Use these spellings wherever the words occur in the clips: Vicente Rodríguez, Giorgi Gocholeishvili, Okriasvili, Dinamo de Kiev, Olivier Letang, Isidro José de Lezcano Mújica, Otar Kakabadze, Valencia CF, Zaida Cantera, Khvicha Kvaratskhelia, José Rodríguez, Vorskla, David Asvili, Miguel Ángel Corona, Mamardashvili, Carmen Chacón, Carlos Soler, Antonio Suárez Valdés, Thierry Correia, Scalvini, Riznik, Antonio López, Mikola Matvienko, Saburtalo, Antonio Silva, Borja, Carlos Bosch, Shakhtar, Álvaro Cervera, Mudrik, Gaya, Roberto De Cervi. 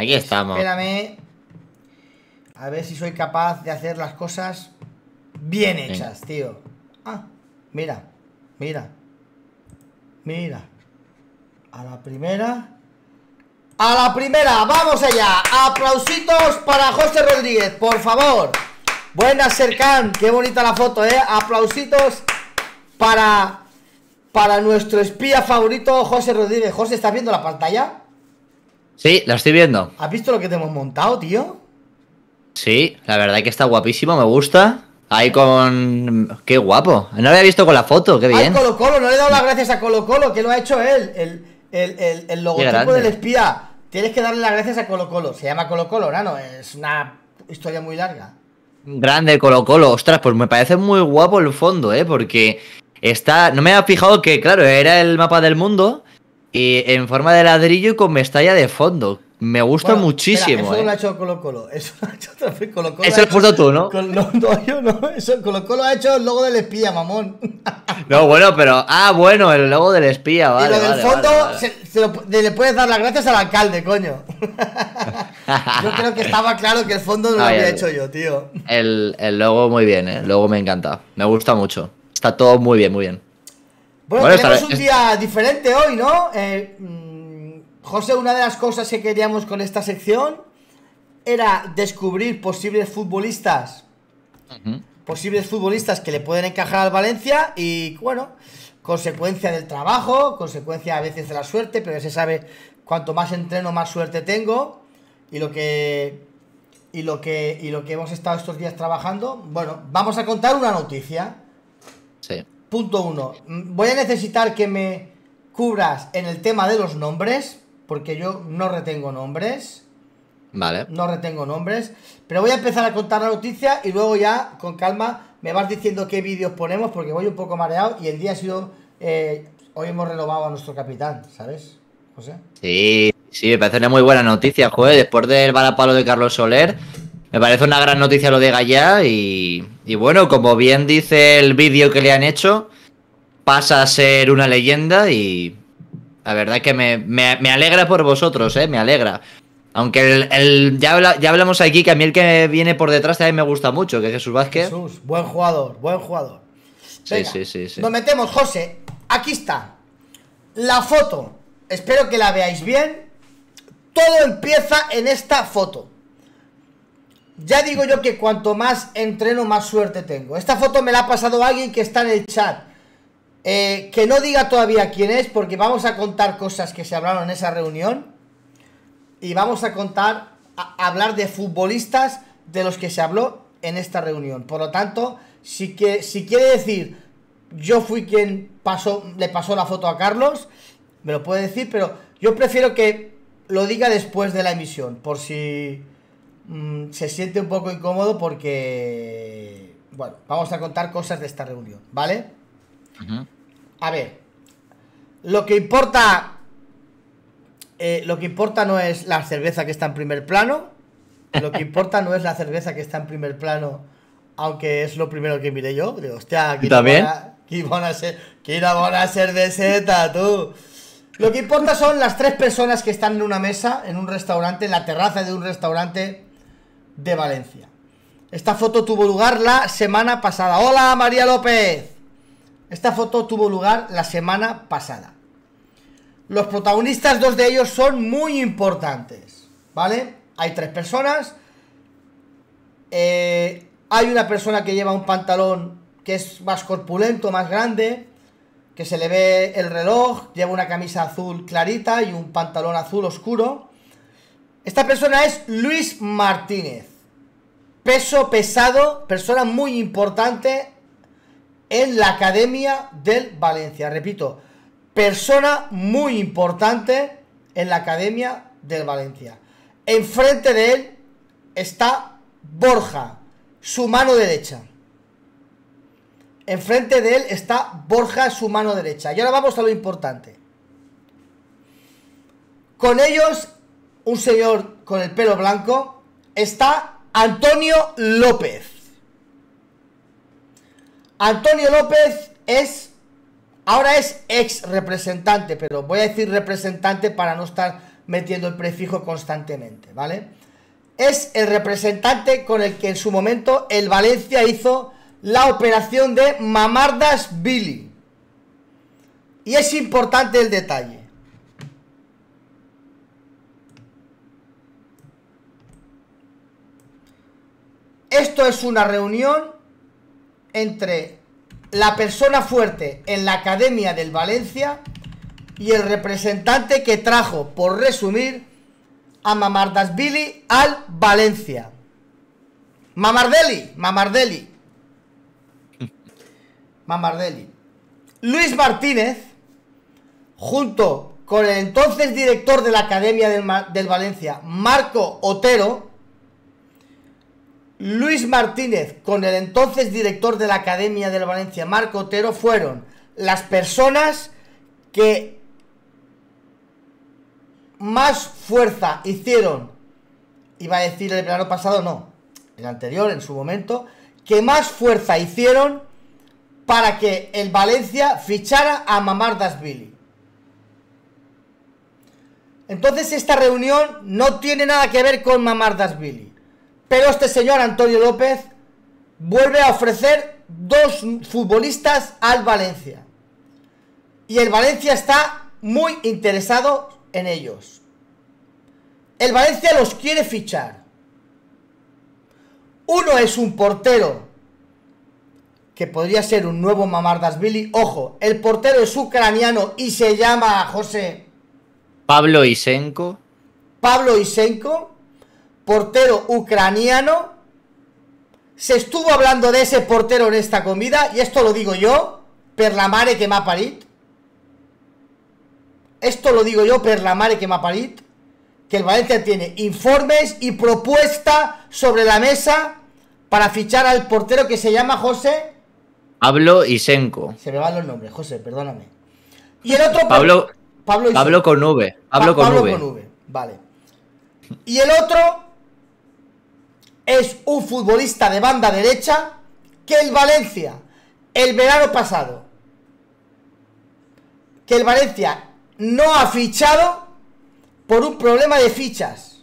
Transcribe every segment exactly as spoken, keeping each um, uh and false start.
Aquí estamos. Espérame. A ver si soy capaz de hacer las cosas bien hechas, tío. Ah, mira, mira. Mira. A la primera. ¡A la primera! ¡Vamos allá! ¡Aplausitos para José Rodríguez, por favor! Buenas, Serkan. Qué bonita la foto, ¿eh? Aplausitos para, para nuestro espía favorito, José Rodríguez. José, ¿estás viendo la pantalla? Sí, la estoy viendo. ¿Has visto lo que te hemos montado, tío? Sí, la verdad es que está guapísimo, me gusta. Ahí con... ¡Qué guapo! No lo había visto con la foto, qué bien. Ay, Colo-Colo, no le he dado las gracias a Colo-Colo, que lo ha hecho él. El, el, el, el logotipo del espía. Tienes que darle las gracias a Colo-Colo. Se llama Colo-Colo, ¿no? Es una historia muy larga. Grande Colo-Colo. Ostras, pues me parece muy guapo el fondo, ¿eh? Porque está... No me había fijado que, claro, era el mapa del mundo y en forma de ladrillo y con Mestalla de fondo. Me gusta bueno, muchísimo, espera, eso eh. lo ha hecho Colo-Colo. Eso lo ha hecho otra vez Colo-Colo. Eso lo has puesto tú, ¿no? Col no, no, yo no. Eso Colo-Colo ha hecho el logo del espía, mamón. No, bueno, pero... Ah, bueno, el logo del espía, vale, y lo del vale, fondo, vale, vale. Se, se lo, le puedes dar las gracias al alcalde, coño. Yo creo que estaba claro que el fondo no lo había el, hecho yo, tío. El, el logo muy bien, ¿eh? El logo me encanta. Me gusta mucho. Está todo muy bien, muy bien. Bueno, bueno tenemos un día diferente hoy, ¿no? Eh... José, una de las cosas que queríamos con esta sección era descubrir posibles futbolistas, uh-huh. posibles futbolistas que le pueden encajar al Valencia y, bueno, consecuencia del trabajo, consecuencia a veces de la suerte, pero ya se sabe, cuanto más entreno, más suerte tengo. Y lo que, y lo que, y lo que hemos estado estos días trabajando, bueno, vamos a contar una noticia. Sí. Punto uno. Voy a necesitar que me cubras en el tema de los nombres. Porque yo no retengo nombres. Vale. No retengo nombres. Pero voy a empezar a contar la noticia y luego ya, con calma, me vas diciendo qué vídeos ponemos porque voy un poco mareado y el día ha sido... Eh, hoy hemos renovado a nuestro capitán, ¿sabes, José? Sí, sí, me parece una muy buena noticia, joder. Después del balapalo de Carlos Soler, me parece una gran noticia lo de Gaya y, y bueno, como bien dice el vídeo que le han hecho, pasa a ser una leyenda y... La verdad que me, me, me alegra por vosotros, eh, me alegra. Aunque el, el ya, habla, ya hablamos aquí que a mí el que viene por detrás también me gusta mucho, que es Jesús Vázquez. Jesús, buen jugador, buen jugador. Venga, sí, sí, sí, sí. Nos metemos, José. Aquí está la foto. Espero que la veáis bien. Todo empieza en esta foto. Ya digo yo que cuanto más entreno, más suerte tengo. Esta foto me la ha pasado alguien que está en el chat. Eh, que no diga todavía quién es, porque vamos a contar cosas que se hablaron en esa reunión y vamos a contar, a hablar de futbolistas de los que se habló en esta reunión. Por lo tanto, si, que, si quiere decir yo fui quien pasó, le pasó la foto a Carlos, me lo puede decir, pero yo prefiero que lo diga después de la emisión, por si mmm, se siente un poco incómodo, porque bueno, vamos a contar cosas de esta reunión, ¿vale? A ver, lo que importa eh, lo que importa no es la cerveza que está en primer plano. Lo que importa no es la cerveza que está en primer plano, aunque es lo primero que miré yo. Digo, hostia, aquí también van a ser cerveceta, tú. Lo que importa son las tres personas que están en una mesa, en un restaurante, en la terraza de un restaurante de Valencia. Esta foto tuvo lugar la semana pasada. Hola, María López. Esta foto tuvo lugar la semana pasada. Los protagonistas, dos de ellos son muy importantes, ¿vale? Hay tres personas. Eh, hay una persona que lleva un pantalón que es más corpulento, más grande, que se le ve el reloj, lleva una camisa azul clarita y un pantalón azul oscuro. Esta persona es Luis Martínez. Peso pesado, persona muy importante en la academia del Valencia. Repito, persona muy importante en la academia del Valencia. Enfrente de él está Borja, su mano derecha. Enfrente de él está Borja, su mano derecha. Y ahora vamos a lo importante. Con ellos, un señor con el pelo blanco, está Antonio López. Antonio López es, ahora es ex representante, pero voy a decir representante para no estar metiendo el prefijo constantemente, ¿vale? Es el representante con el que en su momento el Valencia hizo la operación de Mamardashvili. Y es importante el detalle. Esto es una reunión entre la persona fuerte en la academia del Valencia y el representante que trajo, por resumir, a Mamardashvili al Valencia. Mamardeli, Mamardeli. Mamardeli. Luis Martínez, junto con el entonces director de la academia del, del Valencia, Marco Otero. Luis Martínez con el entonces director de la Academia del Valencia, Marco Otero, fueron las personas que más fuerza hicieron, iba a decir el verano pasado, no, el anterior, en su momento, que más fuerza hicieron para que el Valencia fichara a Mamardashvili. Entonces esta reunión no tiene nada que ver con Mamardashvili. Pero este señor Antonio López vuelve a ofrecer dos futbolistas al Valencia. Y el Valencia está muy interesado en ellos. El Valencia los quiere fichar. Uno es un portero que podría ser un nuevo Mamardashvili. Ojo, el portero es ucraniano y se llama José... Pavlo Isenko. Pavlo Isenko. Portero ucraniano. Se estuvo hablando de ese portero en esta comida, y esto lo digo yo per la mare que m'ha parit. Esto lo digo yo per la mare que m'ha parit, que el Valencia tiene informes y propuesta sobre la mesa para fichar al portero que se llama José Pablo Isenko. Se me van los nombres, José, perdóname. Y el otro Pablo, Pablo, Pablo con V. Pablo con Pablo V. Con V. Vale. Y el otro es un futbolista de banda derecha que el Valencia, el verano pasado, que el Valencia no ha fichado por un problema de fichas,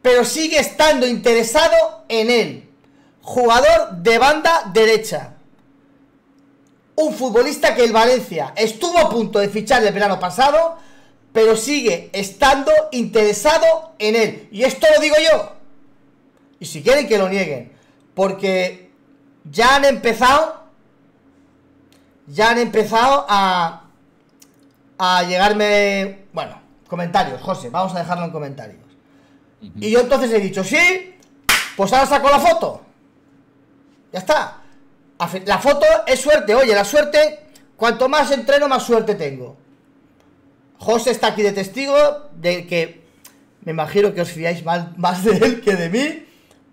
pero sigue estando interesado en él. Jugador de banda derecha. Un futbolista que el Valencia estuvo a punto de fichar el verano pasado, pero sigue estando interesado en él. Y esto lo digo yo. Y si quieren que lo nieguen, porque ya han empezado, ya han empezado a, a llegarme, bueno, comentarios, José, vamos a dejarlo en comentarios. Uh-huh. Y yo entonces he dicho, sí, pues ahora saco la foto. Ya está. La foto es suerte, oye, la suerte, cuanto más entreno, más suerte tengo. José está aquí de testigo de que me imagino que os fiáis mal, más de él que de mí.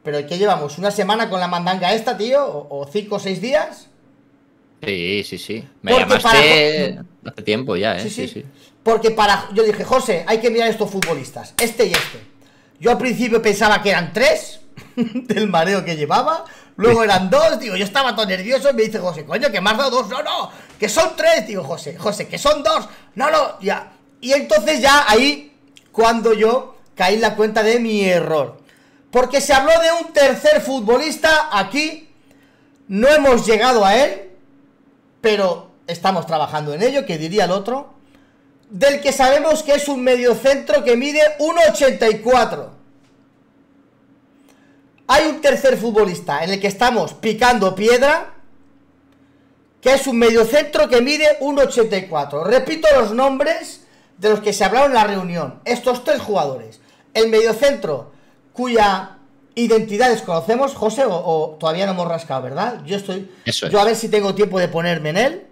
¿Pero qué llevamos? ¿Una semana con la mandanga esta, tío? ¿O, o cinco o seis días? Sí, sí, sí. Me porque llamaste para... hace tiempo ya, ¿eh? Sí, sí, sí, sí. Porque para... yo dije, José, hay que mirar estos futbolistas. Este y este. Yo al principio pensaba que eran tres, del mareo que llevaba. Luego eran dos, digo, yo estaba tan nervioso. Y me dice José, coño, que me has dado dos. No, no, que son tres. Digo, José, José, que son dos. No, no, ya. Y entonces ya ahí, cuando yo caí en la cuenta de mi error. Porque se habló de un tercer futbolista aquí, no hemos llegado a él, pero estamos trabajando en ello, que diría el otro, del que sabemos que es un mediocentro que mide uno ochenta y cuatro. Hay un tercer futbolista en el que estamos picando piedra, que es un mediocentro que mide uno ochenta y cuatro. Repito los nombres de los que se hablaron en la reunión. Estos tres jugadores. El mediocentro cuya identidad desconocemos, José, o, o todavía no hemos rascado, ¿verdad? Yo estoy... Eso es. Yo a ver si tengo tiempo de ponerme en él,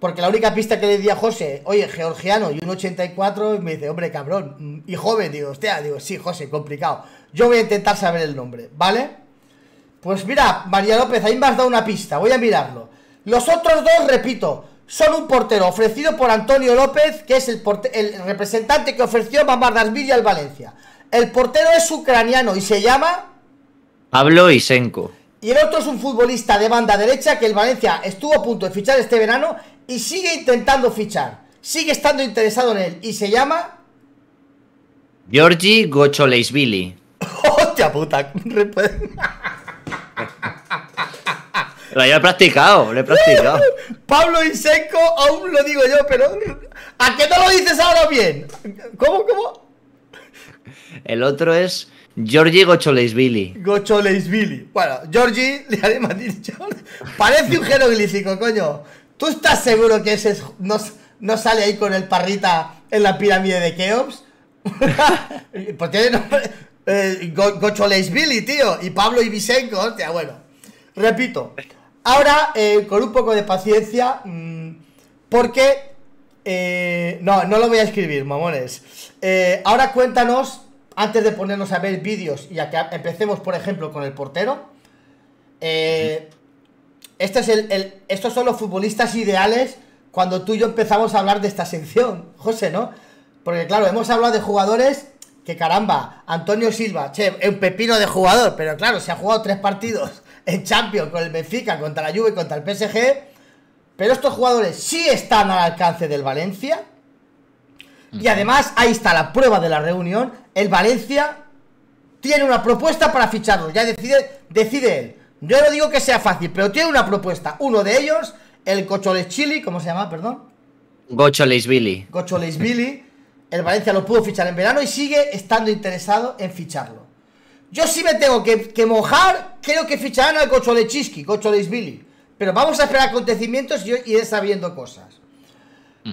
porque la única pista que le di a José, oye, georgiano y un ochenta y cuatro, y me dice, hombre, cabrón, y joven, digo, hostia, digo, sí, José, complicado. Yo voy a intentar saber el nombre, ¿vale? Pues mira, María López, ahí me has dado una pista, voy a mirarlo. Los otros dos, repito, son un portero ofrecido por Antonio López, que es el, el representante que ofreció Mamardashvili al Valencia. El portero es ucraniano y se llama... Pablo Isenko. Y el otro es un futbolista de banda derecha que el Valencia estuvo a punto de fichar este verano y sigue intentando fichar. Sigue estando interesado en él y se llama... Giorgi Gocholeishvili. ¡Hostia puta! Lo he practicado, lo he practicado. Pavlo Isenko, aún lo digo yo, pero... ¿A qué no lo dices ahora bien? ¿Cómo, cómo? El otro es... Giorgi Gocholeishvili. Gocholeishvili. Bueno, Giorgi, le haré más dicho. Parece un jeroglífico, coño. ¿Tú estás seguro que ese no, no sale ahí con el parrita en la pirámide de Keops? Pues tiene nombre... Eh, Go Gocholeishvili, tío. Y Pablo Ibisenko, hostia, bueno. Repito. Ahora, eh, con un poco de paciencia, mmm, porque... Eh, no, no lo voy a escribir, mamones. Eh, ahora cuéntanos... Antes de ponernos a ver vídeos y a que empecemos, por ejemplo, con el portero, eh, este es el, el, estos son los futbolistas ideales cuando tú y yo empezamos a hablar de esta sección, José, ¿no? Porque claro, hemos hablado de jugadores que caramba, Antonio Silva, che, es un pepino de jugador, pero claro, se ha jugado tres partidos en Champions con el Benfica, contra la Juve y contra el P S G, pero estos jugadores sí están al alcance del Valencia. Y además, ahí está la prueba de la reunión. El Valencia tiene una propuesta para ficharlo. Ya decide, decide él. Yo no digo que sea fácil, pero tiene una propuesta. Uno de ellos, el Gocholeishvili, ¿cómo se llama? Perdón. Gocholeishvili. Gocholeishvili. El Valencia lo pudo fichar en verano y sigue estando interesado en ficharlo. Yo sí me tengo que, que mojar. Creo que ficharán al Gocholeishvili, Gocholeishvili. Pero vamos a esperar acontecimientos y yo iré sabiendo cosas.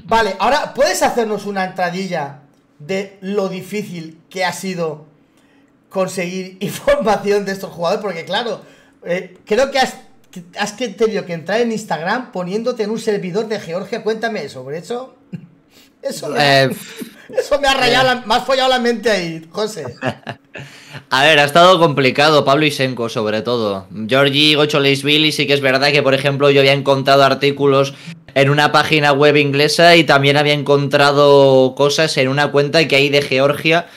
Vale, ahora, ¿puedes hacernos una entradilla de lo difícil que ha sido conseguir información de estos jugadores? Porque claro, eh, creo que has, que has tenido que entrar en Instagram poniéndote en un servidor de Georgia. Cuéntame sobre eso. Eso me, eh, eso me ha rayado, eh. la, me has follado la mente ahí, José. A ver, ha estado complicado, Pablo Isenko sobre todo. Giorgi Gocholeishvili, sí que es verdad que, por ejemplo, yo había encontrado artículos en una página web inglesa y también había encontrado cosas en una cuenta que hay de Georgia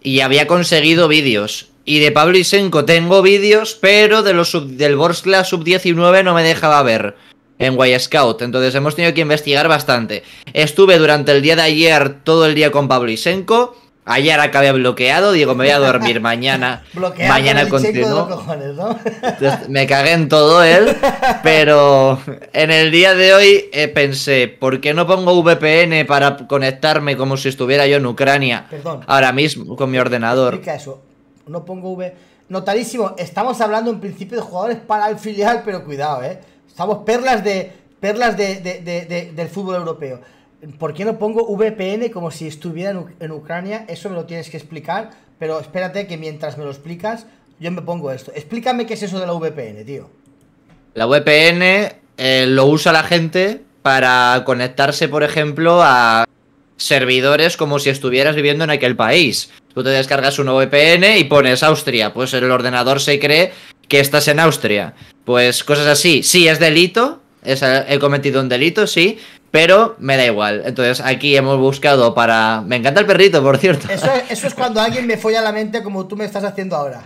y había conseguido vídeos. Y de Pablo Isenko tengo vídeos, pero de los sub, del Vorskla sub diecinueve no me dejaba ver en Scout. Entonces hemos tenido que investigar bastante. Estuve durante el día de ayer todo el día con Pablo Isenko. Ayer acabé bloqueado, digo, me voy a dormir mañana. Bloqueado, mañana continúo. Cojones, ¿no? Entonces, me cagué en todo él, pero en el día de hoy eh, pensé, ¿por qué no pongo V P N para conectarme como si estuviera yo en Ucrania? Perdón. Ahora mismo con mi ordenador. Explica eso. No pongo V P N. Notarísimo, estamos hablando en principio de jugadores para el filial, pero cuidado, ¿eh? Estamos perlas de perlas de, de, de, de, del fútbol europeo. ¿Por qué no pongo V P N como si estuviera en, U en Ucrania? Eso me lo tienes que explicar, pero espérate que mientras me lo explicas, yo me pongo esto. Explícame qué es eso de la V P N, tío. La V P N eh, lo usa la gente para conectarse, por ejemplo, a servidores como si estuvieras viviendo en aquel país. Tú te descargas una V P N y pones Austria, pues el ordenador se cree que estás en Austria. Pues cosas así. Sí, es delito, es, he cometido un delito, sí. Pero me da igual. Entonces aquí hemos buscado para... Me encanta el perrito, por cierto. Eso, eso es cuando alguien me folla la mente como tú me estás haciendo ahora.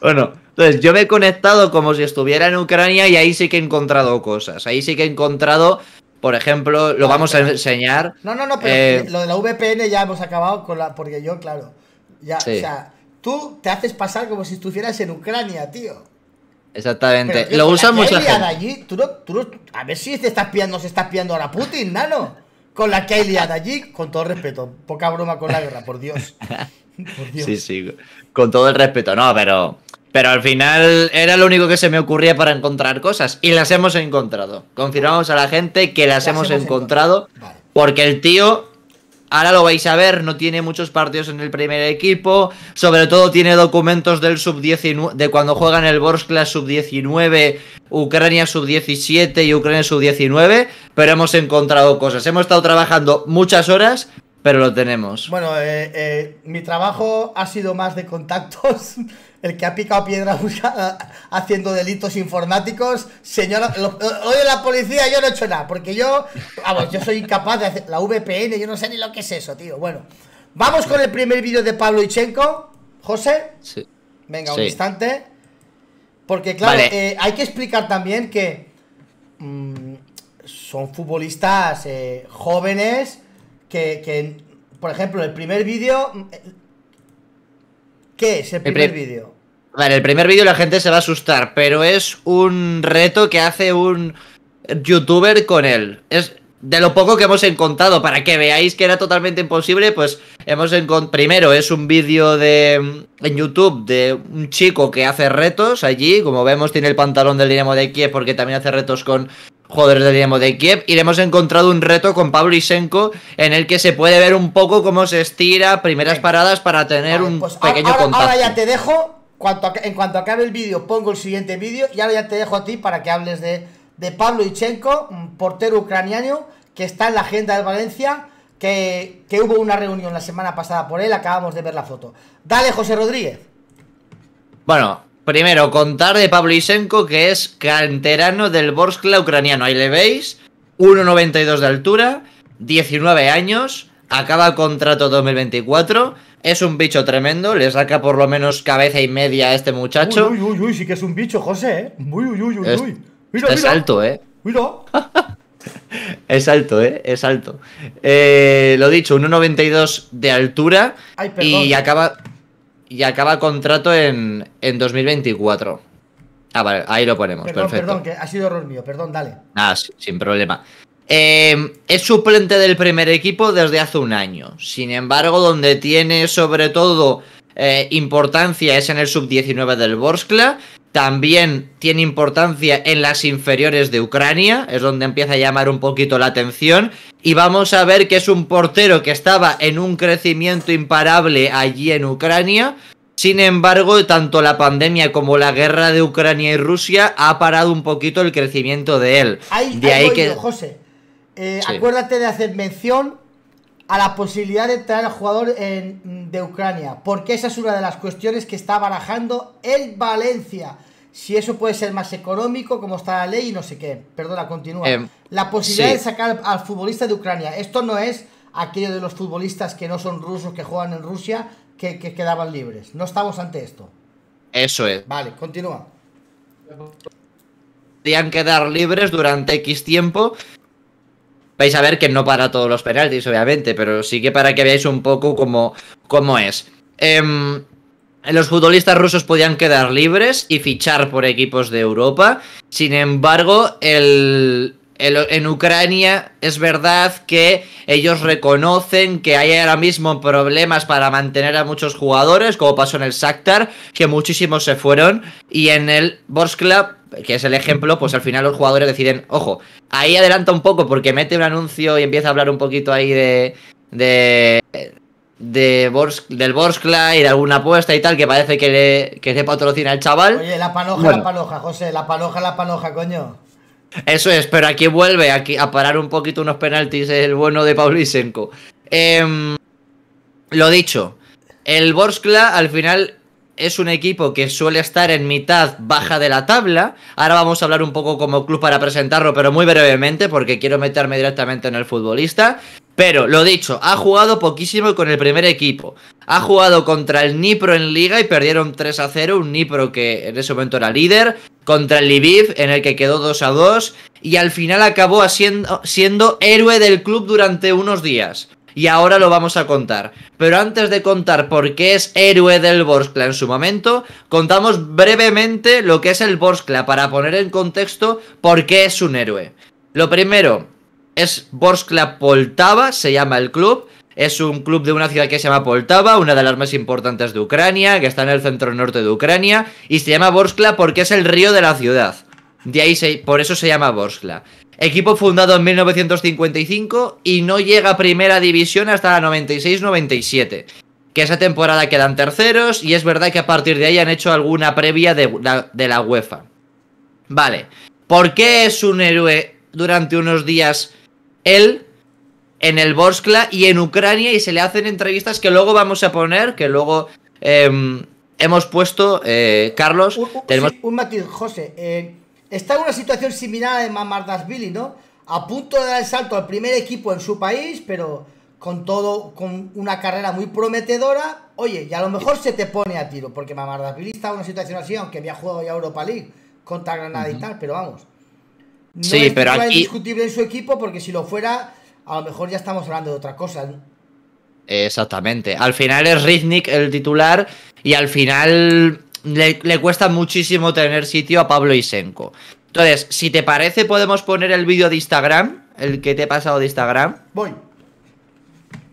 Bueno, entonces yo me he conectado como si estuviera en Ucrania y ahí sí que he encontrado cosas. Ahí sí que he encontrado, por ejemplo, lo no, vamos pero, a enseñar. No, no, no, pero eh, lo de la V P N ya hemos acabado con la... Porque yo, claro, ya, sí. O sea, tú te haces pasar como si estuvieras en Ucrania, tío. Exactamente, pero, lo usa mucha gente. Allí, tú no, tú no, a ver si te estás pillando, se estás pillando ahora Putin, nano. Con la que hay liada allí, con todo el respeto. Poca broma con la guerra, por Dios. Por Dios. Sí, sí, con todo el respeto, no, pero... Pero al final era lo único que se me ocurría para encontrar cosas. Y las hemos encontrado. Confirmamos a la gente que las, las hemos, hemos encontrado. encontrado. Vale. Porque el tío... Ahora lo vais a ver, no tiene muchos partidos en el primer equipo. Sobre todo tiene documentos del sub diecinueve, de cuando juegan el Vorskla sub diecinueve, Ucrania sub diecisiete y Ucrania sub diecinueve. Pero hemos encontrado cosas. Hemos estado trabajando muchas horas, pero lo tenemos. Bueno, eh, eh, mi trabajo ha sido más de contactos. El que ha picado piedra haciendo delitos informáticos. Señora, oye, la policía, yo no he hecho nada. Porque yo, vamos, yo soy incapaz de hacer la V P N. Yo no sé ni lo que es eso, tío. Bueno, vamos con el primer vídeo de Pablo Isenko. José, sí. Venga, sí. Un instante. Porque, claro, vale. eh, hay que explicar también que mmm, son futbolistas eh, jóvenes que, que Por ejemplo, el primer vídeo... ¿Qué es el primer pri vídeo? Vale, el primer vídeo la gente se va a asustar, pero es un reto que hace un youtuber con él. Es de lo poco que hemos encontrado, para que veáis que era totalmente imposible, pues hemos encontrado... Primero es un vídeo de en YouTube de un chico que hace retos allí. Como vemos, tiene el pantalón del Dinamo de Kiev porque también hace retos con jugadores del Dinamo de Kiev. Y le hemos encontrado un reto con Pavlo Isenko en el que se puede ver un poco cómo se estira, primeras paradas para tener vale, pues un pequeño ahora, contacto. Ahora ya te dejo, cuanto, en cuanto acabe el vídeo pongo el siguiente vídeo y ahora ya te dejo a ti para que hables de, de Pavlo Isenko, un portero ucraniano que está en la agenda de Valencia, que, que hubo una reunión la semana pasada por él, acabamos de ver la foto. Dale, José Rodríguez. Bueno... Primero, contar de Pavlo Isenko, que es canterano del Vorskla ucraniano. Ahí le veis, uno noventa y dos de altura, diecinueve años, acaba contrato dos mil veinticuatro. Es un bicho tremendo, le saca por lo menos cabeza y media a este muchacho. Uy, uy, uy, uy, sí que es un bicho, José, ¿eh? Uy, uy, uy, uy, es, uy. Mira, es mira. alto, ¿eh? Mira. Es alto, ¿eh? Es alto. Eh, lo dicho, uno noventa y dos de altura. Ay, perdón, y acaba... Y acaba contrato en, en dos mil veinticuatro. Ah, vale, ahí lo ponemos, perdón, perfecto. Perdón, que ha sido error mío, perdón, dale. Ah, sí, sin problema. Eh, es suplente del primer equipo desde hace un año. Sin embargo, donde tiene sobre todo eh, importancia es en el sub diecinueve del Vorskla. También tiene importancia en las inferiores de Ucrania. Es donde empieza a llamar un poquito la atención. Y vamos a ver que es un portero que estaba en un crecimiento imparable allí en Ucrania. Sin embargo, tanto la pandemia como la guerra de Ucrania y Rusia ha parado un poquito el crecimiento de él. Ahí, de ahí, ahí voy que... yo, José. Eh, sí. Acuérdate de hacer mención a la posibilidad de traer al jugador en, de Ucrania, porque esa es una de las cuestiones que está barajando el Valencia. Si eso puede ser más económico, como está la ley y no sé qué. Perdona, continúa. Eh, la posibilidad sí. de sacar al futbolista de Ucrania. Esto no es aquello de los futbolistas que no son rusos, que juegan en Rusia, que, que quedaban libres. No estamos ante esto. Eso es. Vale, continúa. Podían quedar libres durante X tiempo. Vais a ver que no para todos los penaltis, obviamente, pero sí que para que veáis un poco cómo, cómo es. Eh, los futbolistas rusos podían quedar libres y fichar por equipos de Europa. Sin embargo, el, el, en Ucrania es verdad que ellos reconocen que hay ahora mismo problemas para mantener a muchos jugadores, como pasó en el Shakhtar, que muchísimos se fueron, y en el Vorskla, que es el ejemplo, pues al final los jugadores deciden, ojo, ahí adelanta un poco porque mete un anuncio y empieza a hablar un poquito ahí de de, de Bors, del Vorskla y de alguna apuesta y tal, que parece que le, que le patrocina el chaval. Oye, la panoja, bueno. la panoja, José, la panoja, la panoja, coño. Eso es, pero aquí vuelve aquí a parar un poquito unos penaltis el bueno de Pavlo Isenko. Eh, lo dicho, el Vorskla al final... Es un equipo que suele estar en mitad baja de la tabla. Ahora vamos a hablar un poco como club para presentarlo, pero muy brevemente, porque quiero meterme directamente en el futbolista. Pero, lo dicho, ha jugado poquísimo con el primer equipo. Ha jugado contra el Dnipro en Liga y perdieron tres a cero, un Dnipro que en ese momento era líder. Contra el Lviv, en el que quedó dos a dos. Y al final acabó siendo, siendo héroe del club durante unos días. Y ahora lo vamos a contar. Pero antes de contar por qué es héroe del Vorskla en su momento, contamos brevemente lo que es el Vorskla para poner en contexto por qué es un héroe. Lo primero, es Vorskla Poltava, se llama el club. Es un club de una ciudad que se llama Poltava, una de las más importantes de Ucrania, que está en el centro norte de Ucrania. Y se llama Vorskla porque es el río de la ciudad. De ahí se, por eso se llama Vorskla. Equipo fundado en mil novecientos cincuenta y cinco y no llega a primera división hasta la noventa y seis noventa y siete. Que esa temporada quedan terceros y es verdad que a partir de ahí han hecho alguna previa de la, de la UEFA. Vale, ¿por qué es un héroe durante unos días él en el Vorskla y en Ucrania? Y se le hacen entrevistas que luego vamos a poner, que luego eh, hemos puesto, eh, Carlos... Un, un, tenemos... sí, un matiz, José... Eh... Está en una situación similar a de Mamardashvili, ¿no? A punto de dar el salto al primer equipo en su país, pero con todo, con una carrera muy prometedora. Oye, y a lo mejor se te pone a tiro, porque Mamardashvili está en una situación así, aunque había jugado ya Europa League contra Granada uh-huh. y tal, pero vamos. No sí, es pero aquí... indiscutible en su equipo, porque si lo fuera, a lo mejor ya estamos hablando de otra cosa. Exactamente. Al final es Riznik el titular y al final le, le cuesta muchísimo tener sitio a Pavlo Isenko. Entonces, si te parece, podemos poner el vídeo de Instagram, el que te he pasado de Instagram. Voy.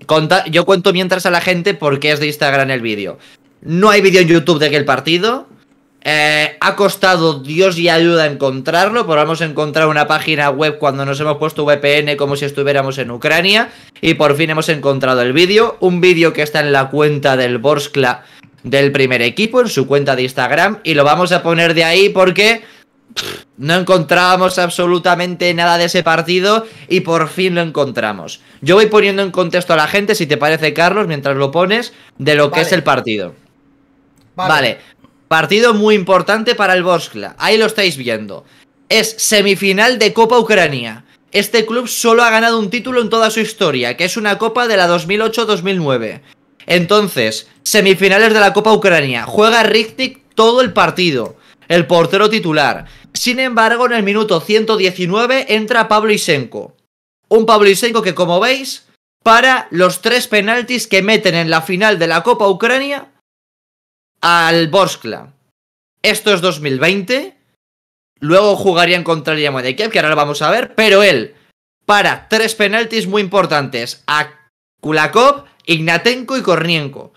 Conta, yo cuento mientras a la gente por qué es de Instagram el vídeo. No hay vídeo en YouTube de aquel partido. Eh, ha costado Dios y ayuda encontrarlo, podamos encontrar una página web cuando nos hemos puesto V P N como si estuviéramos en Ucrania. Y por fin hemos encontrado el vídeo, un vídeo que está en la cuenta del Vorskla del primer equipo, en su cuenta de Instagram. Y lo vamos a poner de ahí porque pff, no encontrábamos absolutamente nada de ese partido y por fin lo encontramos. Yo voy poniendo en contexto a la gente, si te parece, Carlos, mientras lo pones, de lo vale. que es el partido. Vale, vale. Partido muy importante para el Vorskla. Ahí lo estáis viendo. Es semifinal de Copa Ucrania. Este club solo ha ganado un título en toda su historia, que es una copa de la dos mil ocho dos mil nueve. Entonces, semifinales de la Copa Ucrania. Juega Riznik todo el partido, el portero titular. Sin embargo, en el minuto ciento diecinueve entra Pavlo Isenko. Un Pavlo Isenko que, como veis, para los tres penaltis que meten en la final de la Copa Ucrania al Vorskla. Esto es dos mil veinte. Luego jugarían contra el Dinamo de Kiev, que ahora lo vamos a ver. Pero él para tres penaltis muy importantes a Kulakov, Ignatenko y Kornienko.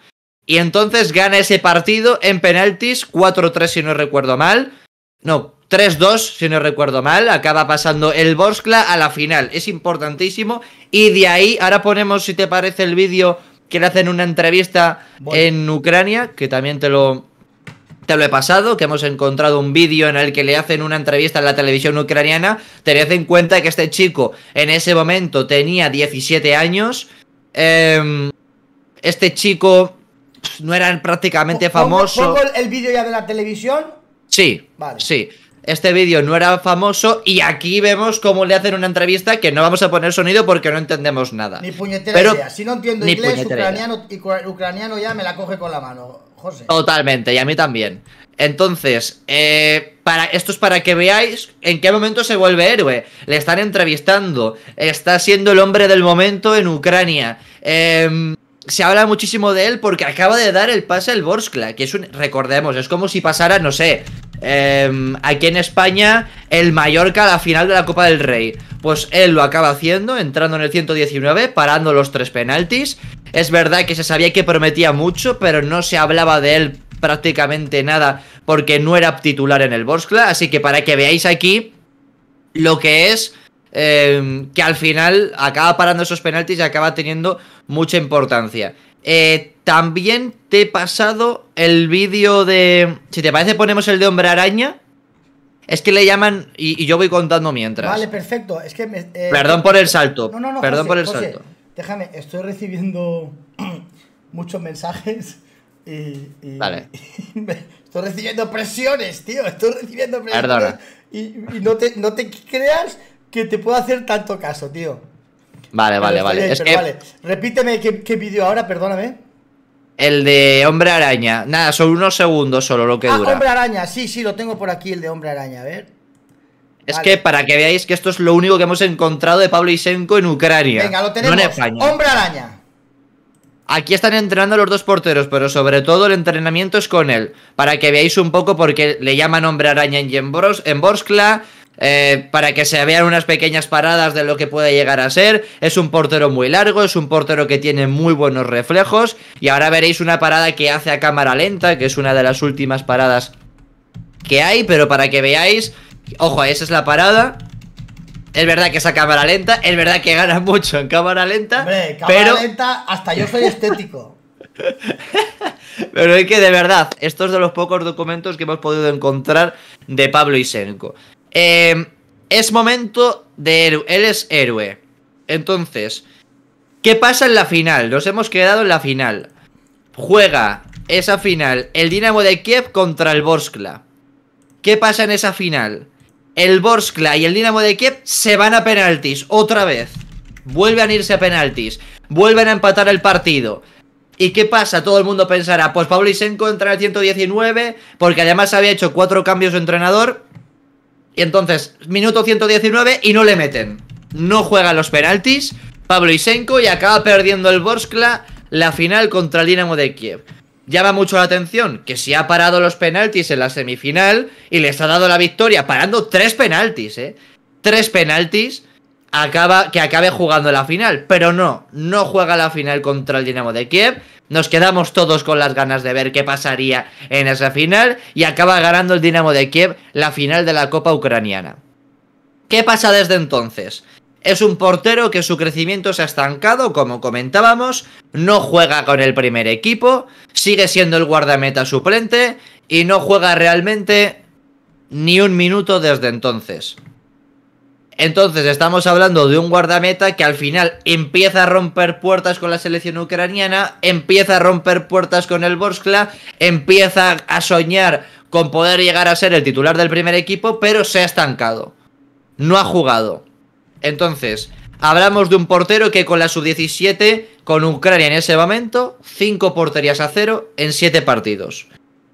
Y entonces gana ese partido en penaltis cuatro tres si no recuerdo mal. No, tres dos si no recuerdo mal. Acaba pasando el Vorskla a la final. Es importantísimo. Y de ahí, ahora ponemos, si te parece, el vídeo que le hacen una entrevista bueno. en Ucrania, que también te lo, te lo he pasado, que hemos encontrado un vídeo en el que le hacen una entrevista en la televisión ucraniana. Tened en cuenta que este chico en ese momento tenía diecisiete años. Eh, este chico no era prácticamente famoso. ¿Pongo el vídeo ya de la televisión? Sí, vale. sí. Este vídeo no era famoso y aquí vemos cómo le hacen una entrevista que no vamos a poner sonido porque no entendemos nada. Ni puñetera Pero, idea. Si no entiendo inglés, ucraniano, ucraniano ya me la coge con la mano, José. Totalmente, y a mí también. Entonces, eh, para, esto es para que veáis en qué momento se vuelve héroe. Le están entrevistando, está siendo el hombre del momento en Ucrania. Eh... Se habla muchísimo de él porque acaba de dar el pase al Vorskla, que es un, recordemos, es como si pasara, no sé, eh, aquí en España, el Mallorca a la final de la Copa del Rey. Pues él lo acaba haciendo, entrando en el ciento diecinueve, parando los tres penaltis. Es verdad que se sabía que prometía mucho, pero no se hablaba de él prácticamente nada porque no era titular en el Vorskla. Así que para que veáis aquí lo que es... Eh, que al final acaba parando esos penaltis y acaba teniendo mucha importancia. Eh, también te he pasado el vídeo de... Si te parece, ponemos el de Hombre Araña. Es que le llaman... Y, y yo voy contando mientras. Vale, perfecto. Es que me, eh, Perdón por el salto. No, no, no, Perdón José, por el José, salto. Déjame, estoy recibiendo muchos mensajes y... y vale. Y me, estoy recibiendo presiones, tío. Estoy recibiendo presiones. Perdona. Y, y no, te, no te creas... que te puedo hacer tanto caso, tío. Vale, vale, vale. Bien, es que... vale. Repíteme qué, qué vídeo ahora, perdóname. El de Hombre Araña. Nada, son unos segundos solo lo que ah, dura. Hombre Araña, sí, sí, lo tengo por aquí, el de Hombre Araña, a ver. Es vale. que para que veáis que esto es lo único que hemos encontrado de Pavlo Isenko en Ucrania. Venga, lo tenemos. No en España. Hombre Araña. Aquí están entrenando los dos porteros, pero sobre todo el entrenamiento es con él. Para que veáis un poco porque le llaman Hombre Araña en, Boros, en Vorskla... Eh, para que se vean unas pequeñas paradas de lo que puede llegar a ser. Es un portero muy largo, es un portero que tiene muy buenos reflejos. Y ahora veréis una parada que hace a cámara lenta, que es una de las últimas paradas que hay, pero para que veáis. Ojo, esa es la parada. Es verdad que esa cámara lenta, es verdad que gana mucho en cámara lenta. Hombre, cámara pero... lenta, hasta yo soy estético. Pero es que de verdad, esto es de los pocos documentos que hemos podido encontrar de Pavlo Isenko. Eh, es momento de héroe. Él es héroe. Entonces, ¿qué pasa en la final? Nos hemos quedado en la final. Juega esa final el Dinamo de Kiev contra el Vorskla. ¿Qué pasa en esa final? El Vorskla y el Dinamo de Kiev se van a penaltis otra vez. Vuelven a irse a penaltis. Vuelven a empatar el partido. ¿Y qué pasa? Todo el mundo pensará, pues Pavlo Isenko entra al ciento diecinueve porque además había hecho cuatro cambios de entrenador. Y entonces, minuto ciento diecinueve y no le meten. No juegan los penaltis Pavlo Isenko y acaba perdiendo el Vorskla la final contra el Dinamo de Kiev. Llama mucho la atención que si ha parado los penaltis en la semifinal y les ha dado la victoria parando tres penaltis, ¿eh? Tres penaltis acaba, que acabe jugando la final. Pero no, no juega la final contra el Dinamo de Kiev. Nos quedamos todos con las ganas de ver qué pasaría en esa final y acaba ganando el Dinamo de Kiev la final de la Copa Ucraniana. ¿Qué pasa desde entonces? Es un portero que su crecimiento se ha estancado, como comentábamos, no juega con el primer equipo, sigue siendo el guardameta suplente y no juega realmente ni un minuto desde entonces. Entonces estamos hablando de un guardameta que al final empieza a romper puertas con la selección ucraniana, empieza a romper puertas con el Vorskla, empieza a soñar con poder llegar a ser el titular del primer equipo, pero se ha estancado, no ha jugado. Entonces, hablamos de un portero que con la sub diecisiete, con Ucrania en ese momento, cinco porterías a cero en siete partidos.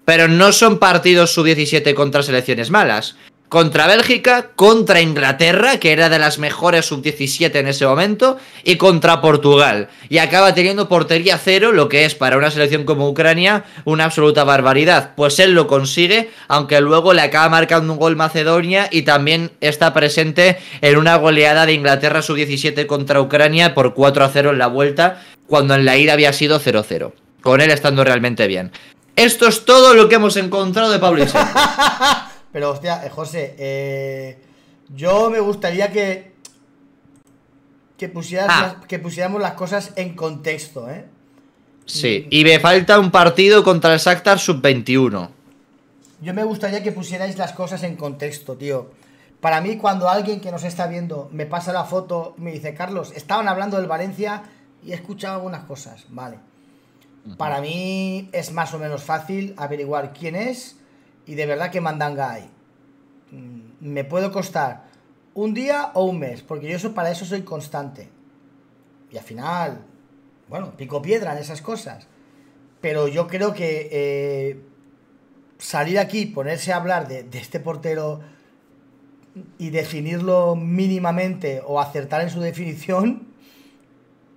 Pero no son partidos sub diecisiete contra selecciones malas. Contra Bélgica, contra Inglaterra, que era de las mejores sub diecisiete en ese momento, y contra Portugal. Y acaba teniendo portería cero, lo que es para una selección como Ucrania una absoluta barbaridad. Pues él lo consigue, aunque luego le acaba marcando un gol Macedonia y también está presente en una goleada de Inglaterra sub diecisiete contra Ucrania por cuatro a cero en la vuelta, cuando en la ida había sido cero cero. Con él estando realmente bien. Esto es todo lo que hemos encontrado de Pavlo Isenko. Pero hostia, eh, José, eh, yo me gustaría que que, pusieras ah. las, que pusiéramos las cosas en contexto, ¿eh? Sí, y me falta un partido contra el Shakhtar sub veintiuno. Yo me gustaría que pusierais las cosas en contexto, tío. Para mí, cuando alguien que nos está viendo me pasa la foto y me dice, Carlos, estaban hablando del Valencia y he escuchado algunas cosas, vale. Uh-huh. Para mí es más o menos fácil averiguar quién es. Y de verdad que mandanga hay. Me puedo costar un día o un mes, porque yo eso, para eso soy constante. Y al final, bueno, pico piedra en esas cosas. Pero yo creo que eh, salir aquí, ponerse a hablar de, de este portero y definirlo mínimamente o acertar en su definición,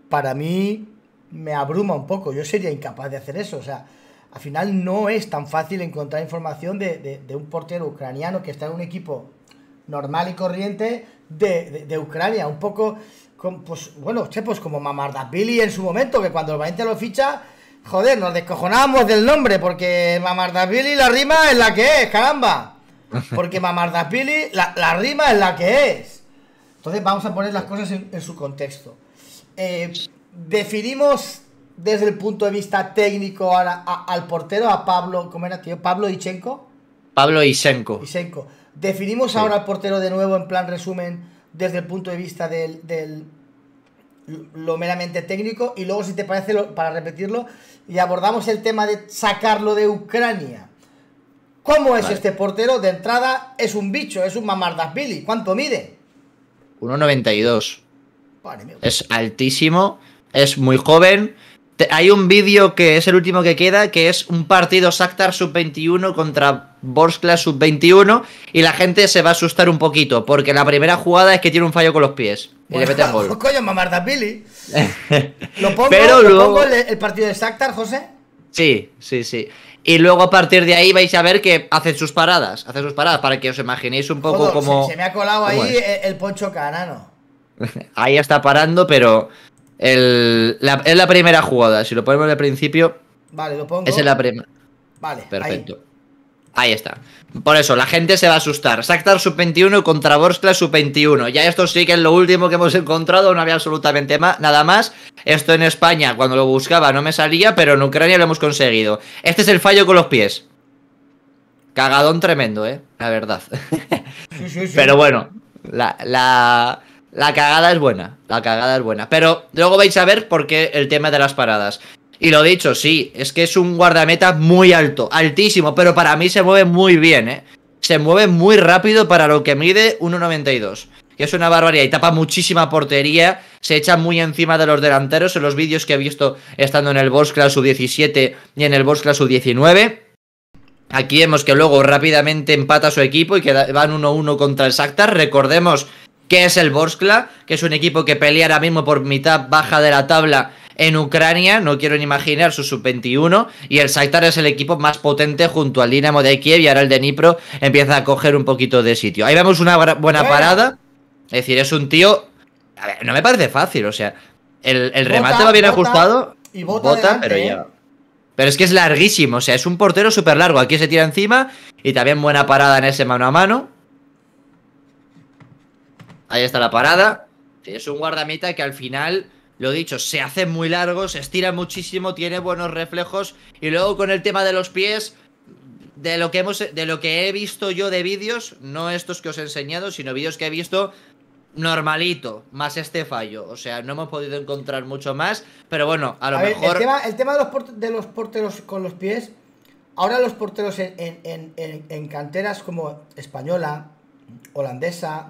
para mí me abruma un poco. Yo sería incapaz de hacer eso, o sea... Al final no es tan fácil encontrar información de, de, de un portero ucraniano que está en un equipo normal y corriente de, de, de Ucrania. Un poco, con, pues bueno, che, pues como Mamardashvili en su momento, que cuando el Valencia lo ficha, joder, nos descojonábamos del nombre, porque Mamardashvili la rima es la que es, caramba. Porque Mamardashvili la, la rima es la que es. Entonces vamos a poner las cosas en, en su contexto. Eh, definimos... Desde el punto de vista técnico a, a, al portero, a Pavlo, ¿cómo era, tío? ¿Pavlo Isenko? Pavlo Isenko. Isenko. Definimos sí. ahora al portero de nuevo en plan resumen desde el punto de vista del, del lo meramente técnico y luego, si te parece, lo, para repetirlo, y abordamos el tema de sacarlo de Ucrania. ¿Cómo es vale. este portero? De entrada es un bicho, es un Mamardashvili. ¿Cuánto mide? uno noventa y dos. Vale, es altísimo, es muy joven. Hay un vídeo que es el último que queda, que es un partido Shakhtar sub veintiuno contra Vorskla sub veintiuno, y la gente se va a asustar un poquito, porque la primera jugada es que tiene un fallo con los pies y bueno, le mete el gol. Coño, Mamardashvili. ¿Lo pongo, Pero luego... ¿lo pongo el, el partido de Shakhtar, José? Sí, sí, sí. Y luego a partir de ahí vais a ver que hacen sus paradas, hacen sus paradas, para que os imaginéis un poco como... Se, se me ha colado ahí el, el Poncho Canano. Ahí está parando, pero... El, la, es la primera jugada. Si lo ponemos al principio. Vale, lo pongo. Es la primera. Vale, perfecto. Ahí. ahí está. Por eso, la gente se va a asustar. Shakhtar sub veintiuno contra Vorskla sub veintiuno. Ya esto sí que es lo último que hemos encontrado. No había absolutamente ma nada más. Esto en España, cuando lo buscaba, no me salía, pero en Ucrania lo hemos conseguido. Este es el fallo con los pies. Cagadón tremendo, eh. La verdad. Sí, sí, sí. Pero bueno, la... la... La cagada es buena, la cagada es buena. Pero luego vais a ver por qué el tema de las paradas. Y lo dicho, sí, es que es un guardameta muy alto, altísimo, pero para mí se mueve muy bien, ¿eh? Se mueve muy rápido para lo que mide uno noventa y dos. Que es una barbaridad y tapa muchísima portería, se echa muy encima de los delanteros en los vídeos que he visto estando en el Vorskla sub diecisiete y en el Vorskla sub diecinueve. Aquí vemos que luego rápidamente empata su equipo y que van uno uno contra el Shakhtar. Recordemos... que es el Vorskla, que es un equipo que pelea ahora mismo por mitad baja de la tabla en Ucrania, no quiero ni imaginar su sub veintiuno, y el Shakhtar es el equipo más potente junto al Dinamo de Kiev, y ahora el de Dnipro empieza a coger un poquito de sitio. Ahí vemos una buena parada, es decir, es un tío, a ver, no me parece fácil, o sea, el, el bota, remate va bien bota, ajustado, y bota, bota delante, pero ya... Pero es que es larguísimo, o sea, es un portero súper largo. Aquí se tira encima y también buena parada en ese mano a mano. Ahí está la parada. Es un guardameta que al final, lo dicho, se hace muy largo, se estira muchísimo, tiene buenos reflejos. Y luego con el tema de los pies, de lo que, hemos, de lo que he visto yo de vídeos, no estos que os he enseñado, sino vídeos que he visto... normalito, más este fallo. O sea, no hemos podido encontrar mucho más. Pero bueno, a lo a ver, mejor... El tema, el tema de, los por, de los porteros con los pies. Ahora los porteros en, en, en, en canteras como española, holandesa,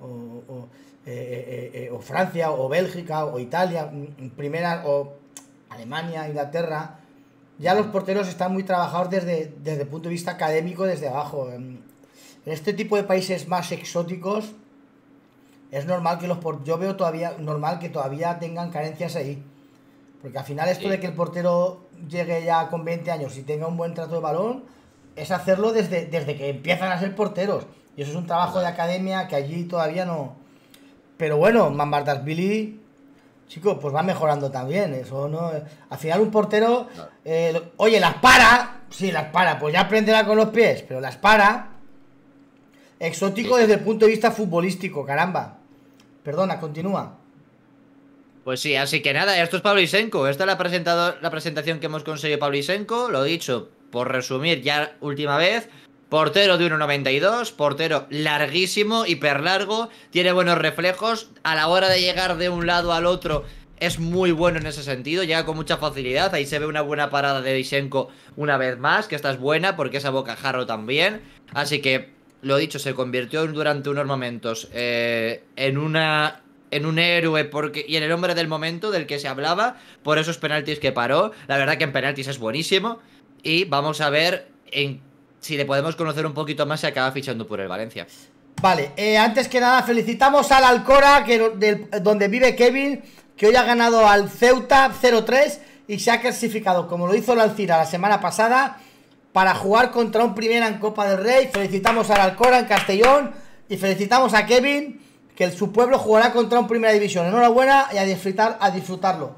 o, o, eh, eh, eh, o Francia, o Bélgica, o Italia, primera, o Alemania, Inglaterra. Ya los porteros están muy trabajados desde, desde el punto de vista académico, desde abajo. En este tipo de países más exóticos... Es normal que los por... Yo veo todavía normal que todavía tengan carencias ahí. Porque al final esto sí. de que el portero llegue ya con veinte años y tenga un buen trato de balón, es hacerlo desde, desde que empiezan a ser porteros. Y eso es un trabajo de academia que allí todavía no... Pero bueno, Mamardashvili, chicos, pues va mejorando también. Eso no... Al final un portero... No. Eh, oye, las para. Sí, las para. Pues ya aprenderá con los pies. Pero las para. Exótico sí. desde el punto de vista futbolístico, caramba. Perdona, continúa. Pues sí, así que nada, esto es Pavlo Isenko. Esta es la, presentado, la presentación que hemos conseguido Pavlo Isenko. Lo dicho, por resumir ya última vez. Portero de uno noventa y dos, portero larguísimo, hiperlargo. Tiene buenos reflejos. A la hora de llegar de un lado al otro es muy bueno en ese sentido. Llega con mucha facilidad. Ahí se ve una buena parada de Isenko una vez más. Que esta es buena porque es a bocajarro también. Así que... Lo dicho, se convirtió durante unos momentos eh, en una en un héroe porque y en el hombre del momento del que se hablaba por esos penaltis que paró. La verdad que en penaltis es buenísimo y vamos a ver en, si le podemos conocer un poquito más si acaba fichando por el Valencia. Vale, eh, antes que nada felicitamos al Alcora, que, del, donde vive Kevin, que hoy ha ganado al Ceuta cero tres y se ha clasificado, como lo hizo el Alcira la semana pasada, para jugar contra un Primera en Copa del Rey. Felicitamos al Alcora en Castellón y felicitamos a Kevin, que su pueblo jugará contra un Primera División. Enhorabuena y a disfrutar, a disfrutarlo.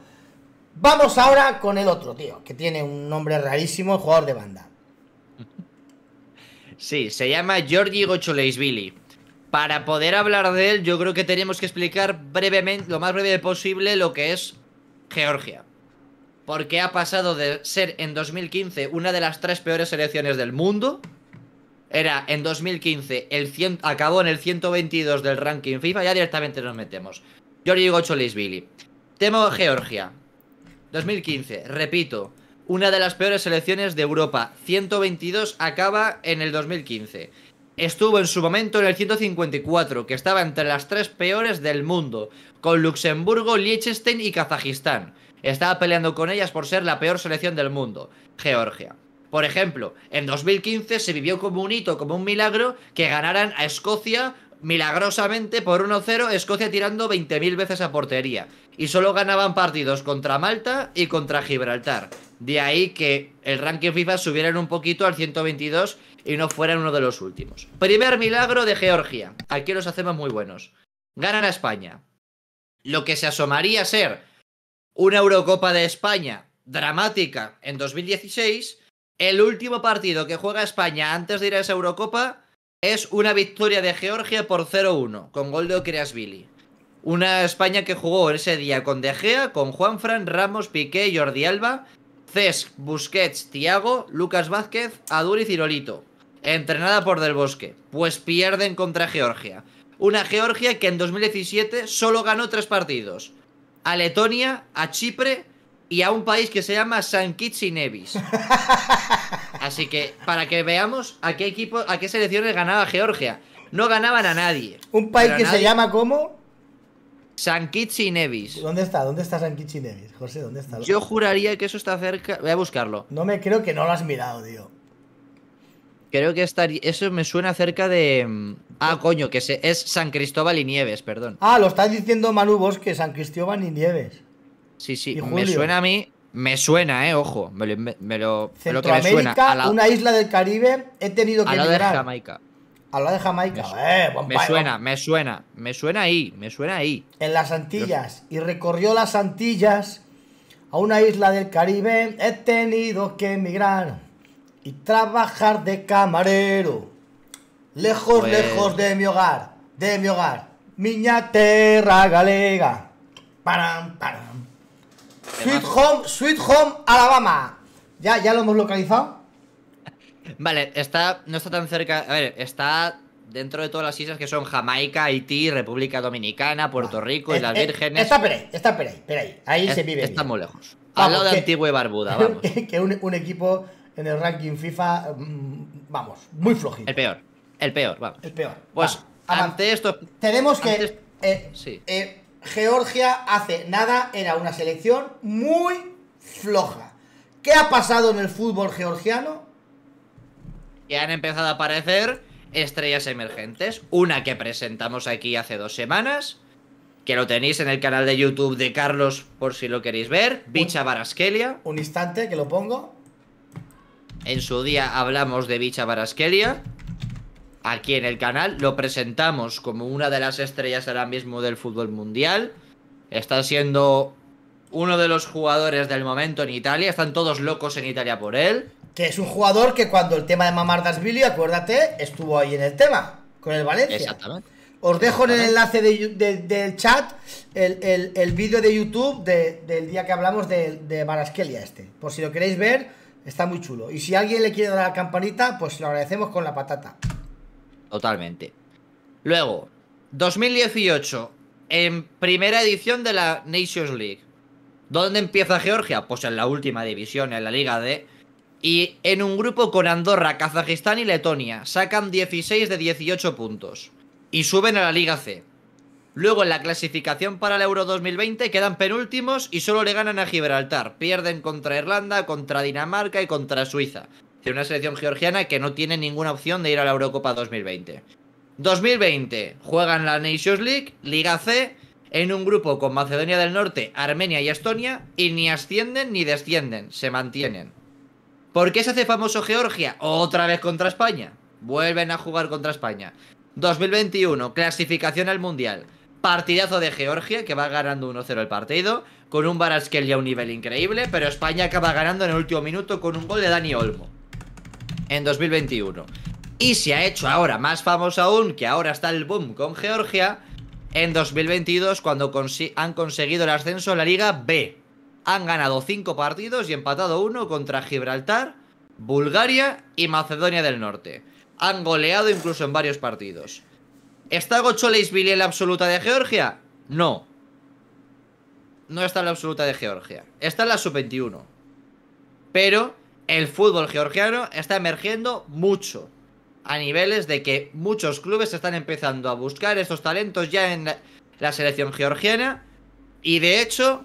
Vamos ahora con el otro tío, que tiene un nombre rarísimo, el jugador de banda. Sí, se llama Giorgi Gocholeishvili. Para poder hablar de él, yo creo que tenemos que explicar brevemente, lo más breve posible, lo que es Georgia. Porque ha pasado de ser en dos mil quince una de las tres peores selecciones del mundo. Era en dos mil quince, el cien, acabó en el ciento veintidós del ranking FIFA. Ya directamente nos metemos. Giorgi Gocholeishvili. Tema Georgia. dos mil quince, repito, una de las peores selecciones de Europa. ciento veintidós acaba en el dos mil quince. Estuvo en su momento en el ciento cincuenta y cuatro, que estaba entre las tres peores del mundo, con Luxemburgo, Liechtenstein y Kazajistán. Estaba peleando con ellas por ser la peor selección del mundo, Georgia. Por ejemplo, en dos mil quince se vivió como un hito, como un milagro, que ganaran a Escocia milagrosamente por uno cero, Escocia tirando veinte mil veces a portería. Y solo ganaban partidos contra Malta y contra Gibraltar. De ahí que el ranking FIFA subieran un poquito al ciento veintidós y no fueran uno de los últimos. Primer milagro de Georgia. Aquí los hacemos muy buenos. Ganan a España. Lo que se asomaría a ser una Eurocopa de España dramática en dos mil dieciséis, el último partido que juega España antes de ir a esa Eurocopa es una victoria de Georgia por cero uno, con gol de Okriasvili. Una España que jugó ese día con De Gea, con Juanfran, Ramos, Piqué, Jordi Alba, Cesc, Busquets, Thiago, Lucas Vázquez, Aduriz y Lolito. Entrenada por Del Bosque. Pues pierden contra Georgia. Una Georgia que en dos mil diecisiete solo ganó tres partidos. A Letonia, a Chipre y a un país que se llama Saint Kitts y Nevis. Así que, para que veamos a qué equipo, a qué selecciones ganaba Georgia. No ganaban a nadie. ¿Un país que nadie. se llama cómo? Saint Kitts y Nevis. ¿Dónde está? ¿Dónde está Saint Kitts y Nevis? José, ¿dónde está? Yo juraría que eso está cerca... Voy a buscarlo. No me creo que no lo has mirado, tío. Creo que estaría... eso me suena cerca de... Ah, coño, que se... es San Cristóbal y Nieves, perdón. Ah, lo estás diciendo Manu Bosque, San Cristóbal y Nieves. Sí, sí, me suena a mí. Me suena, eh, ojo. Me lo, me lo, lo que me suena. A la, una isla del Caribe, he tenido que a la emigrar. de Jamaica. A la de Jamaica, me eh. Buen me payo. suena, me suena. Me suena ahí, me suena ahí. En las Antillas. Yo... Y recorrió las Antillas a una isla del Caribe. He tenido que emigrar y trabajar de camarero. Lejos, pues... lejos de mi hogar. De mi hogar. Miña terra galega. Param, param. Sweet Home, Sweet Home, Alabama. ¿Ya, ya lo hemos localizado? Vale, está, no está tan cerca. A ver, está dentro de todas las islas que son Jamaica, Haití, República Dominicana, Puerto vale. Rico, Islas es, Vírgenes. Está Perey, está Perey, Perey. Ahí es, se vive. Está bien. Muy lejos. Vamos, al lado que, de Antigua y Barbuda, vamos. Que, que un, un equipo en el ranking FIFA, vamos, muy flojito. El peor, el peor, vamos. El peor. Pues vamos. ante Además, esto. Tenemos que. Antes, eh, sí. Eh, Georgia hace nada era una selección muy floja. ¿Qué ha pasado en el fútbol georgiano? Que han empezado a aparecer estrellas emergentes. Una que presentamos aquí hace dos semanas, que lo tenéis en el canal de YouTube de Carlos, por si lo queréis ver. Khvicha Kvaratskhelia. Un instante, que lo pongo. En su día hablamos de Khvicha Kvaratskhelia. Aquí en el canal lo presentamos como una de las estrellas ahora mismo del fútbol mundial. Está siendo uno de los jugadores del momento en Italia. Están todos locos en Italia por él. Que es un jugador que cuando el tema de Mamardashvili, acuérdate, estuvo ahí en el tema, con el Valencia. Exactamente. Os dejo en el enlace de, de, del chat el, el, el vídeo de YouTube de, del día que hablamos de, de Kvaratskhelia este. Por si lo queréis ver, está muy chulo. Y si alguien le quiere dar la campanita, pues lo agradecemos con la patata. Totalmente. Luego, dos mil dieciocho, en primera edición de la Nations League. ¿Dónde empieza Georgia? Pues en la última división, en la Liga D. Y en un grupo con Andorra, Kazajistán y Letonia. Sacan dieciséis de dieciocho puntos. Y suben a la Liga C. Luego en la clasificación para el Euro dos mil veinte quedan penúltimos y solo le ganan a Gibraltar. Pierden contra Irlanda, contra Dinamarca y contra Suiza. De una selección georgiana que no tiene ninguna opción de ir a la Eurocopa dos mil veinte. dos mil veinte, juegan la Nations League, Liga C, en un grupo con Macedonia del Norte, Armenia y Estonia, y ni ascienden ni descienden, se mantienen. ¿Por qué se hace famoso Georgia? Otra vez contra España. Vuelven a jugar contra España. dos mil veintiuno, clasificación al Mundial. Partidazo de Georgia, que va ganando uno cero el partido, con un Kvaratskhelia a un nivel increíble, pero España acaba ganando en el último minuto con un gol de Dani Olmo. En dos mil veintiuno. Y se ha hecho ahora más famoso aún, que ahora está el boom con Georgia, en dos mil veintidós, cuando consi- han conseguido el ascenso a la Liga B. Han ganado cinco partidos y empatado uno contra Gibraltar, Bulgaria y Macedonia del Norte. Han goleado incluso en varios partidos. ¿Está Gocholeishvili en la absoluta de Georgia? No. No está en la absoluta de Georgia. Está en la sub veintiuno. Pero... el fútbol georgiano está emergiendo mucho, a niveles de que muchos clubes están empezando a buscar estos talentos ya en la, la selección georgiana. Y de hecho,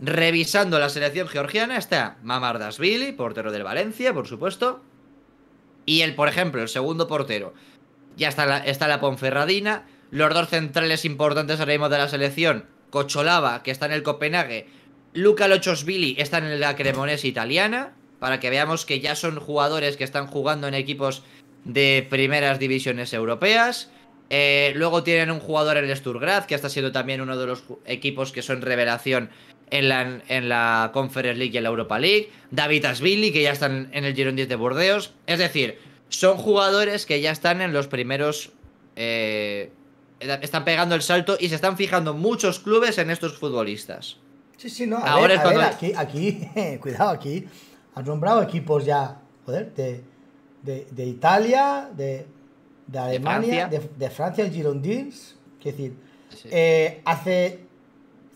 revisando la selección georgiana, está Mamardashvili, portero del Valencia, por supuesto. Y el, por ejemplo, el segundo portero, ya está la, está la Ponferradina. Los dos centrales importantes ahora mismo de la selección, Cocholava, que está en el Copenhague, Luka Lochoshvili está en la Cremonese italiana. Para que veamos que ya son jugadores que están jugando en equipos de primeras divisiones europeas. Eh, luego tienen un jugador en el Sturgraz, que está siendo también uno de los equipos que son revelación en la, en la Conference League y en la Europa League. David Asvili, que ya están en el Girondins de Burdeos. Es decir, son jugadores que ya están en los primeros... Eh, están pegando el salto y se están fijando muchos clubes en estos futbolistas. Sí, sí, no. A Ahora ver, es cuando... a ver, aquí, aquí, cuidado, aquí... has nombrado equipos ya, joder, de, de, de Italia, de, de Alemania, de Francia, de, de Francia el Girondins. Quiero decir, sí. eh, hace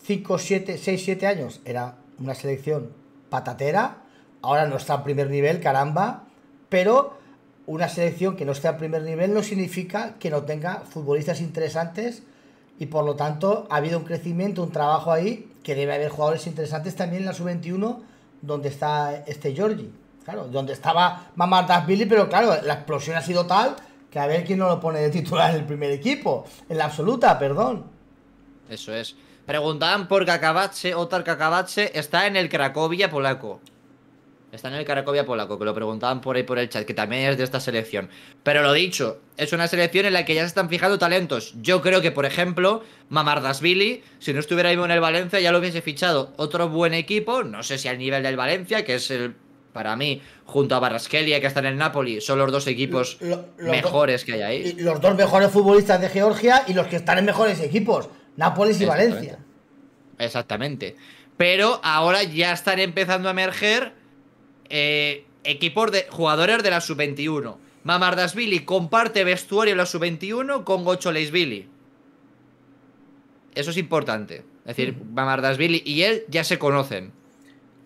cinco, siete, seis, siete años era una selección patatera, ahora no está en primer nivel, caramba, pero una selección que no está en primer nivel no significa que no tenga futbolistas interesantes y por lo tanto ha habido un crecimiento, un trabajo ahí, que debe haber jugadores interesantes también en la sub veintiuno, donde está este Giorgi, claro, donde estaba Mamardashvili, pero claro, la explosión ha sido tal que a ver quién no lo pone de titular en el primer equipo, en la absoluta, perdón. Eso es. Preguntaban por Kakabadze. Otar Kakabadze está en el Cracovia polaco. Está en el Cracovia polaco, que lo preguntaban por ahí por el chat, que también es de esta selección. Pero lo dicho, es una selección en la que ya se están fijando talentos. Yo creo que, por ejemplo, Mamardashvili, si no estuviera ahí en el Valencia, ya lo hubiese fichado. Otro buen equipo, no sé si al nivel del Valencia, que es el, para mí, junto a Kvaratskhelia, que está en el Napoli, son los dos equipos lo, lo, mejores do, que hay ahí. Los dos mejores futbolistas de Georgia y los que están en mejores equipos, Nápoles y Valencia. Exactamente. Pero ahora ya están empezando a emerger eh, equipos de jugadores de la sub veintiuno. Mamardashvili comparte vestuario en la sub veintiuno con Gocholeishvili. Eso es importante. Es decir, mm. Mamardashvili y él ya se conocen.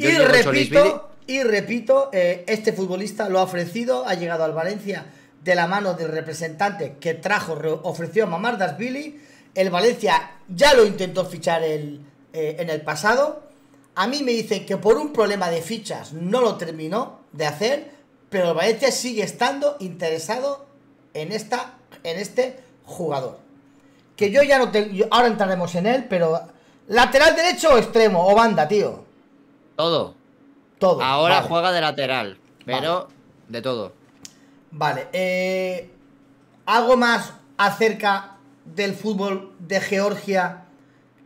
Yo y repito... Y repito, eh, este futbolista lo ha ofrecido, ha llegado al Valencia de la mano del representante que trajo, ofreció a Mamardashvili. El Valencia ya lo intentó fichar el, eh, en el pasado. A mí me dicen que por un problema de fichas no lo terminó de hacer, pero el Valencia sigue estando interesado en, esta, en este jugador. Que yo ya no tengo, ahora entraremos en él, pero lateral derecho o extremo o banda, tío. Todo. Todo, ahora vale. Juega de lateral, pero vale. De todo. Vale, eh, algo más acerca del fútbol de Georgia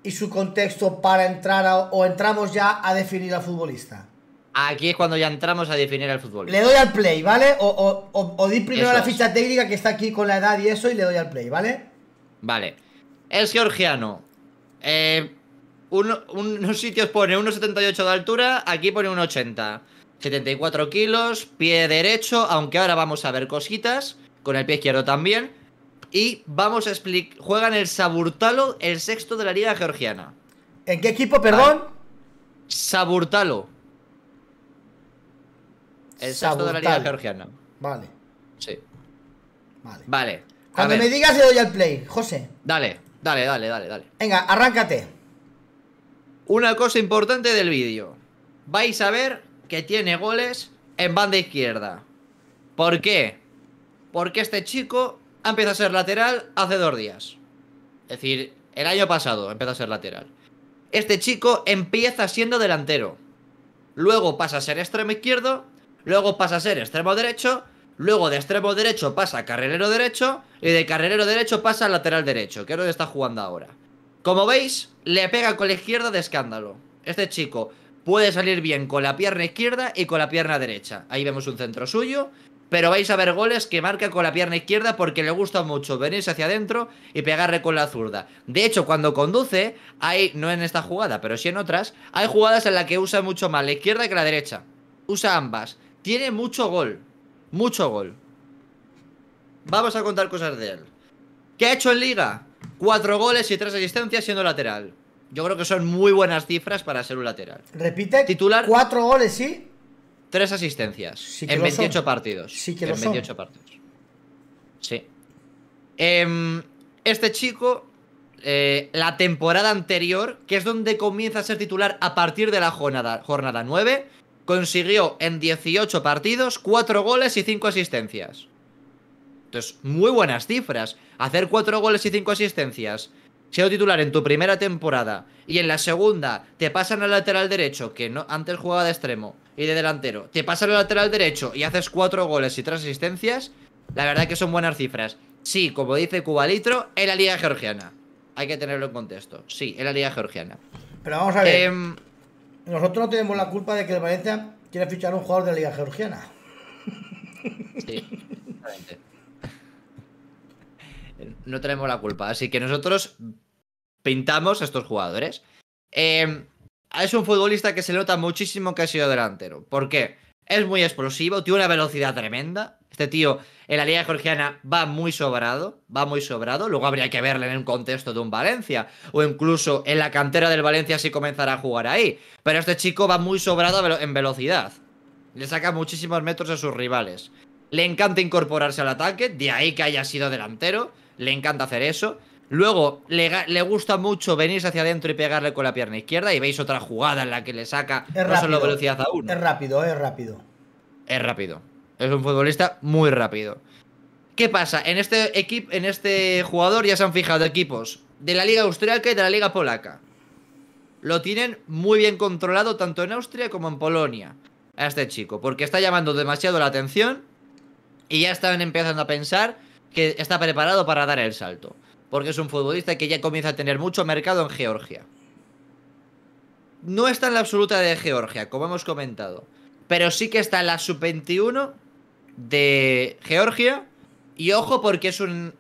y su contexto para entrar a, o entramos ya a definir al futbolista. Aquí es cuando ya entramos a definir al futbolista. Le doy al play, ¿vale? O, o, o, o di primero eso la ficha es. técnica que está aquí con la edad y eso y le doy al play, ¿vale? Vale, es georgiano. Eh... Uno, unos sitios pone uno setenta y ocho de altura, aquí pone uno ochenta. setenta y cuatro kilos, pie derecho, aunque ahora vamos a ver cositas. Con el pie izquierdo también. Y vamos a explicar... Juega en el Saburtalo, el sexto de la liga georgiana. ¿En qué equipo, perdón? Vale. Saburtalo. El Saburtalo. sexto de la liga georgiana. Vale. Sí. Vale. Vale. Cuando me digas le doy al play, José. Dale, dale, dale, dale, dale. Venga, arráncate. Una cosa importante del vídeo. Vais a ver que tiene goles en banda izquierda. ¿Por qué? Porque este chico ha empezado a ser lateral hace dos días. Es decir, el año pasado empezó a ser lateral. Este chico empieza siendo delantero. Luego pasa a ser extremo izquierdo. Luego pasa a ser extremo derecho. Luego de extremo derecho pasa a carrilero derecho. Y de carrilero derecho pasa a lateral derecho, que es donde está jugando ahora. Como veis, le pega con la izquierda de escándalo. Este chico puede salir bien con la pierna izquierda y con la pierna derecha. Ahí vemos un centro suyo, pero vais a ver goles que marca con la pierna izquierda porque le gusta mucho venirse hacia adentro y pegarle con la zurda. De hecho, cuando conduce, hay, no en esta jugada, pero sí en otras, hay jugadas en las que usa mucho más la izquierda que la derecha. Usa ambas. Tiene mucho gol. Mucho gol. Vamos a contar cosas de él. ¿Qué ha hecho en Liga? Cuatro goles y tres asistencias siendo lateral. Yo creo que son muy buenas cifras para ser un lateral. Repite, titular. Cuatro goles y tres asistencias. Sí que en veintiocho son. partidos. Sí que en veintiocho son. partidos. Sí. Eh, este chico, eh, la temporada anterior, que es donde comienza a ser titular a partir de la jornada, jornada nueve, consiguió en dieciocho partidos cuatro goles y cinco asistencias. Entonces, muy buenas cifras. Hacer cuatro goles y cinco asistencias, siendo titular en tu primera temporada y en la segunda te pasan al lateral derecho, que no, antes jugaba de extremo y de delantero, te pasan al lateral derecho y haces cuatro goles y tres asistencias. La verdad que son buenas cifras. Sí, como dice Cubalitro, en la liga georgiana. Hay que tenerlo en contexto. Sí, en la liga georgiana. Pero vamos a ver, eh, nosotros no tenemos la culpa de que el Valencia quiera fichar a un jugador de la liga georgiana. Sí, exactamente. No tenemos la culpa, así que nosotros pintamos a estos jugadores. Eh, es un futbolista que se nota muchísimo que ha sido delantero. ¿Por qué? Es muy explosivo, tiene una velocidad tremenda. Este tío en la liga georgiana va muy sobrado, va muy sobrado. Luego habría que verle en un contexto de un Valencia o incluso en la cantera del Valencia si comenzará a jugar ahí. Pero este chico va muy sobrado en velocidad. Le saca muchísimos metros a sus rivales. Le encanta incorporarse al ataque, de ahí que haya sido delantero. Le encanta hacer eso. Luego le, le gusta mucho venirse hacia adentro y pegarle con la pierna izquierda. Y veis otra jugada en la que le saca es no rápido, solo velocidad a uno. Es rápido, es rápido. Es rápido. Es un futbolista muy rápido. ¿Qué pasa? En este, en este jugador ya se han fijado equipos de la liga austriaca y de la liga polaca. lo tienen muy bien controlado tanto en Austria como en Polonia a este chico, porque está llamando demasiado la atención y ya están empezando a pensar que está preparado para dar el salto, porque es un futbolista que ya comienza a tener mucho mercado en Georgia. No está en la absoluta de Georgia, como hemos comentado, pero sí que está en la sub veintiuno de Georgia. Y ojo, porque es un,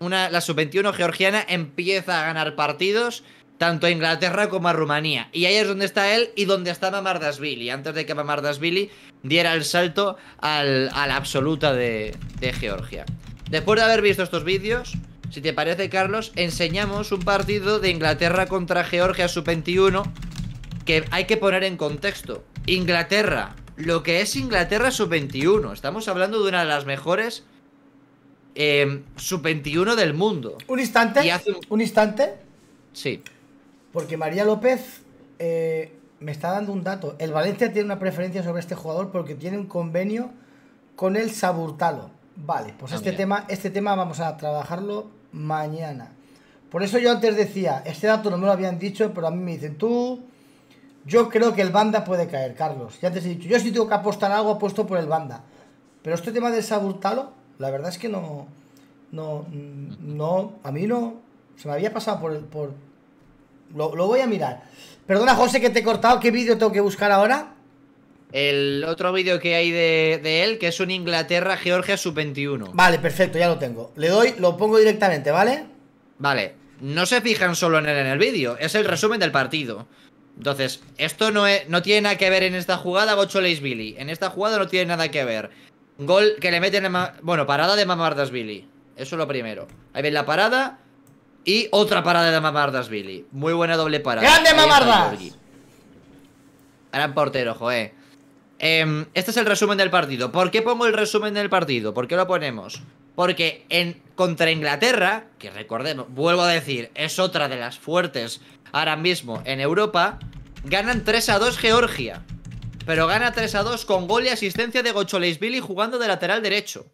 una, la sub veintiuno georgiana empieza a ganar partidos tanto a Inglaterra como a Rumanía. Y ahí es donde está él y donde está Mamardashvili, antes de que Mamardashvili diera el salto al, a la absoluta de, de Georgia. Después de haber visto estos vídeos, si te parece, Carlos, enseñamos un partido de Inglaterra contra Georgia sub veintiuno que hay que poner en contexto. Inglaterra, lo que es Inglaterra sub veintiuno. Estamos hablando de una de las mejores eh, sub veintiuno del mundo. Un instante, hace... un instante. Sí. Porque María López eh, me está dando un dato. El Valencia tiene una preferencia sobre este jugador porque tiene un convenio con el Saburtalo. Vale, pues este tema, este tema vamos a trabajarlo mañana. Por eso yo antes decía, este dato no me lo habían dicho, pero a mí me dicen, tú... Yo creo que el Banda puede caer, Carlos. Ya te he dicho, yo si tengo que apostar algo, apuesto por el Banda. Pero este tema del Saburtalo, la verdad es que no... No, no, a mí no... Se me había pasado por... por... Lo, lo voy a mirar. Perdona, José, que te he cortado. ¿Qué vídeo tengo que buscar ahora? El otro vídeo que hay de, de él, que es un Inglaterra-Georgia sub veintiuno. Vale, perfecto, ya lo tengo. Le doy, lo pongo directamente, ¿vale? Vale. No se fijan solo en él en el vídeo. Es el resumen del partido. Entonces, esto no, es, no tiene nada que ver en esta jugada Gocholeishvili. En esta jugada no tiene nada que ver. Gol que le meten en... Bueno, parada de Mamardashvili. Eso es lo primero. Ahí ven la parada. Y otra parada de Mamardashvili. Muy buena doble parada. ¡Grande Mamardas! Gran portero, joe. Eh, este es el resumen del partido. ¿Por qué pongo el resumen del partido? ¿Por qué lo ponemos? Porque en contra Inglaterra, que recordemos, vuelvo a decir, es otra de las fuertes ahora mismo en Europa, ganan tres a dos Georgia. Pero gana tres a dos con gol y asistencia de Gocholeishvili jugando de lateral derecho.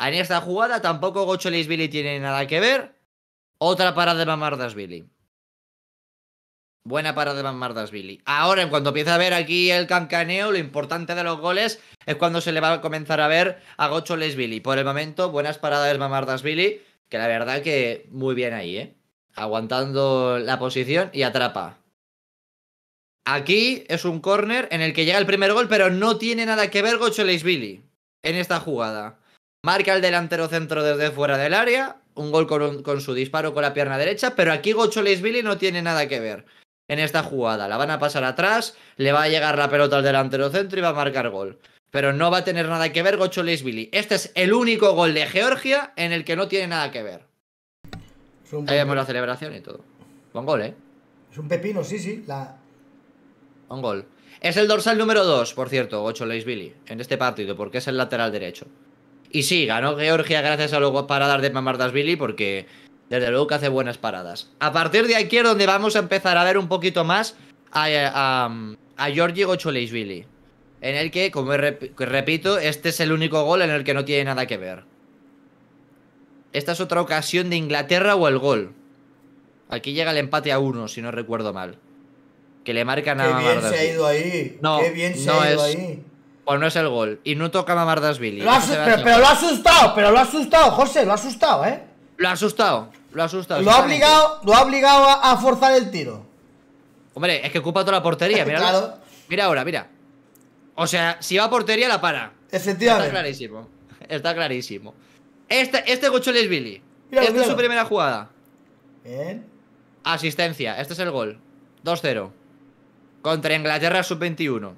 En esta jugada tampoco Gocholeishvili tiene nada que ver. Otra parada de Mamardashvili. Buena parada de Mamardashvili. Ahora, en cuanto empieza a ver aquí el cancaneo, lo importante de los goles es cuando se le va a comenzar a ver a Gocholeishvili. Por el momento, buenas paradas de Mamardashvili, que la verdad que muy bien ahí, ¿eh? Aguantando la posición y atrapa. Aquí es un córner en el que llega el primer gol, pero no tiene nada que ver Gocholeishvili en esta jugada. Marca el delantero centro desde fuera del área. Un gol con, un, con su disparo con la pierna derecha, pero aquí Gocholeishvili no tiene nada que ver en esta jugada. La van a pasar atrás, le va a llegar la pelota al delantero centro y va a marcar gol. Pero no va a tener nada que ver Gocholeishvili. Este es el único gol de Georgia en el que no tiene nada que ver. Ahí vemos la celebración y todo. Buen gol, ¿eh? Es un pepino, sí, sí. La... Buen gol. Es el dorsal número dos, por cierto, Gocholeishvili, en este partido, porque es el lateral derecho. Y sí, ganó Georgia gracias a las paradas de Mamardashvili, porque desde luego que hace buenas paradas. A partir de aquí es donde vamos a empezar a ver un poquito más a, a, a Giorgi Gocholeishvili, en el que, como repito, este es el único gol en el que no tiene nada que ver. Esta es otra ocasión de Inglaterra o el gol. Aquí llega el empate a uno, si no recuerdo mal. Que le marcan a Mamardashvili. ¡Qué bien se ha ido ahí! No, ¡Qué bien se no ha ido es... ahí! Pues no es el gol. Y no toca Mamardashvili. Lo asu no pero, pero lo ha asustado, pero lo ha asustado, José, lo ha asustado, ¿eh? Lo ha asustado, lo ha asustado. Lo ha obligado, lo ha obligado a, a forzar el tiro. Hombre, es que ocupa toda la portería, mira. Claro. Mira ahora, mira. O sea, si va a portería, la para. Efectivamente. Está clarísimo. Está clarísimo. Este, este Gocholeishvili. Esta es su primera jugada. Bien. Asistencia, este es el gol. dos cero. Contra Inglaterra sub veintiuno.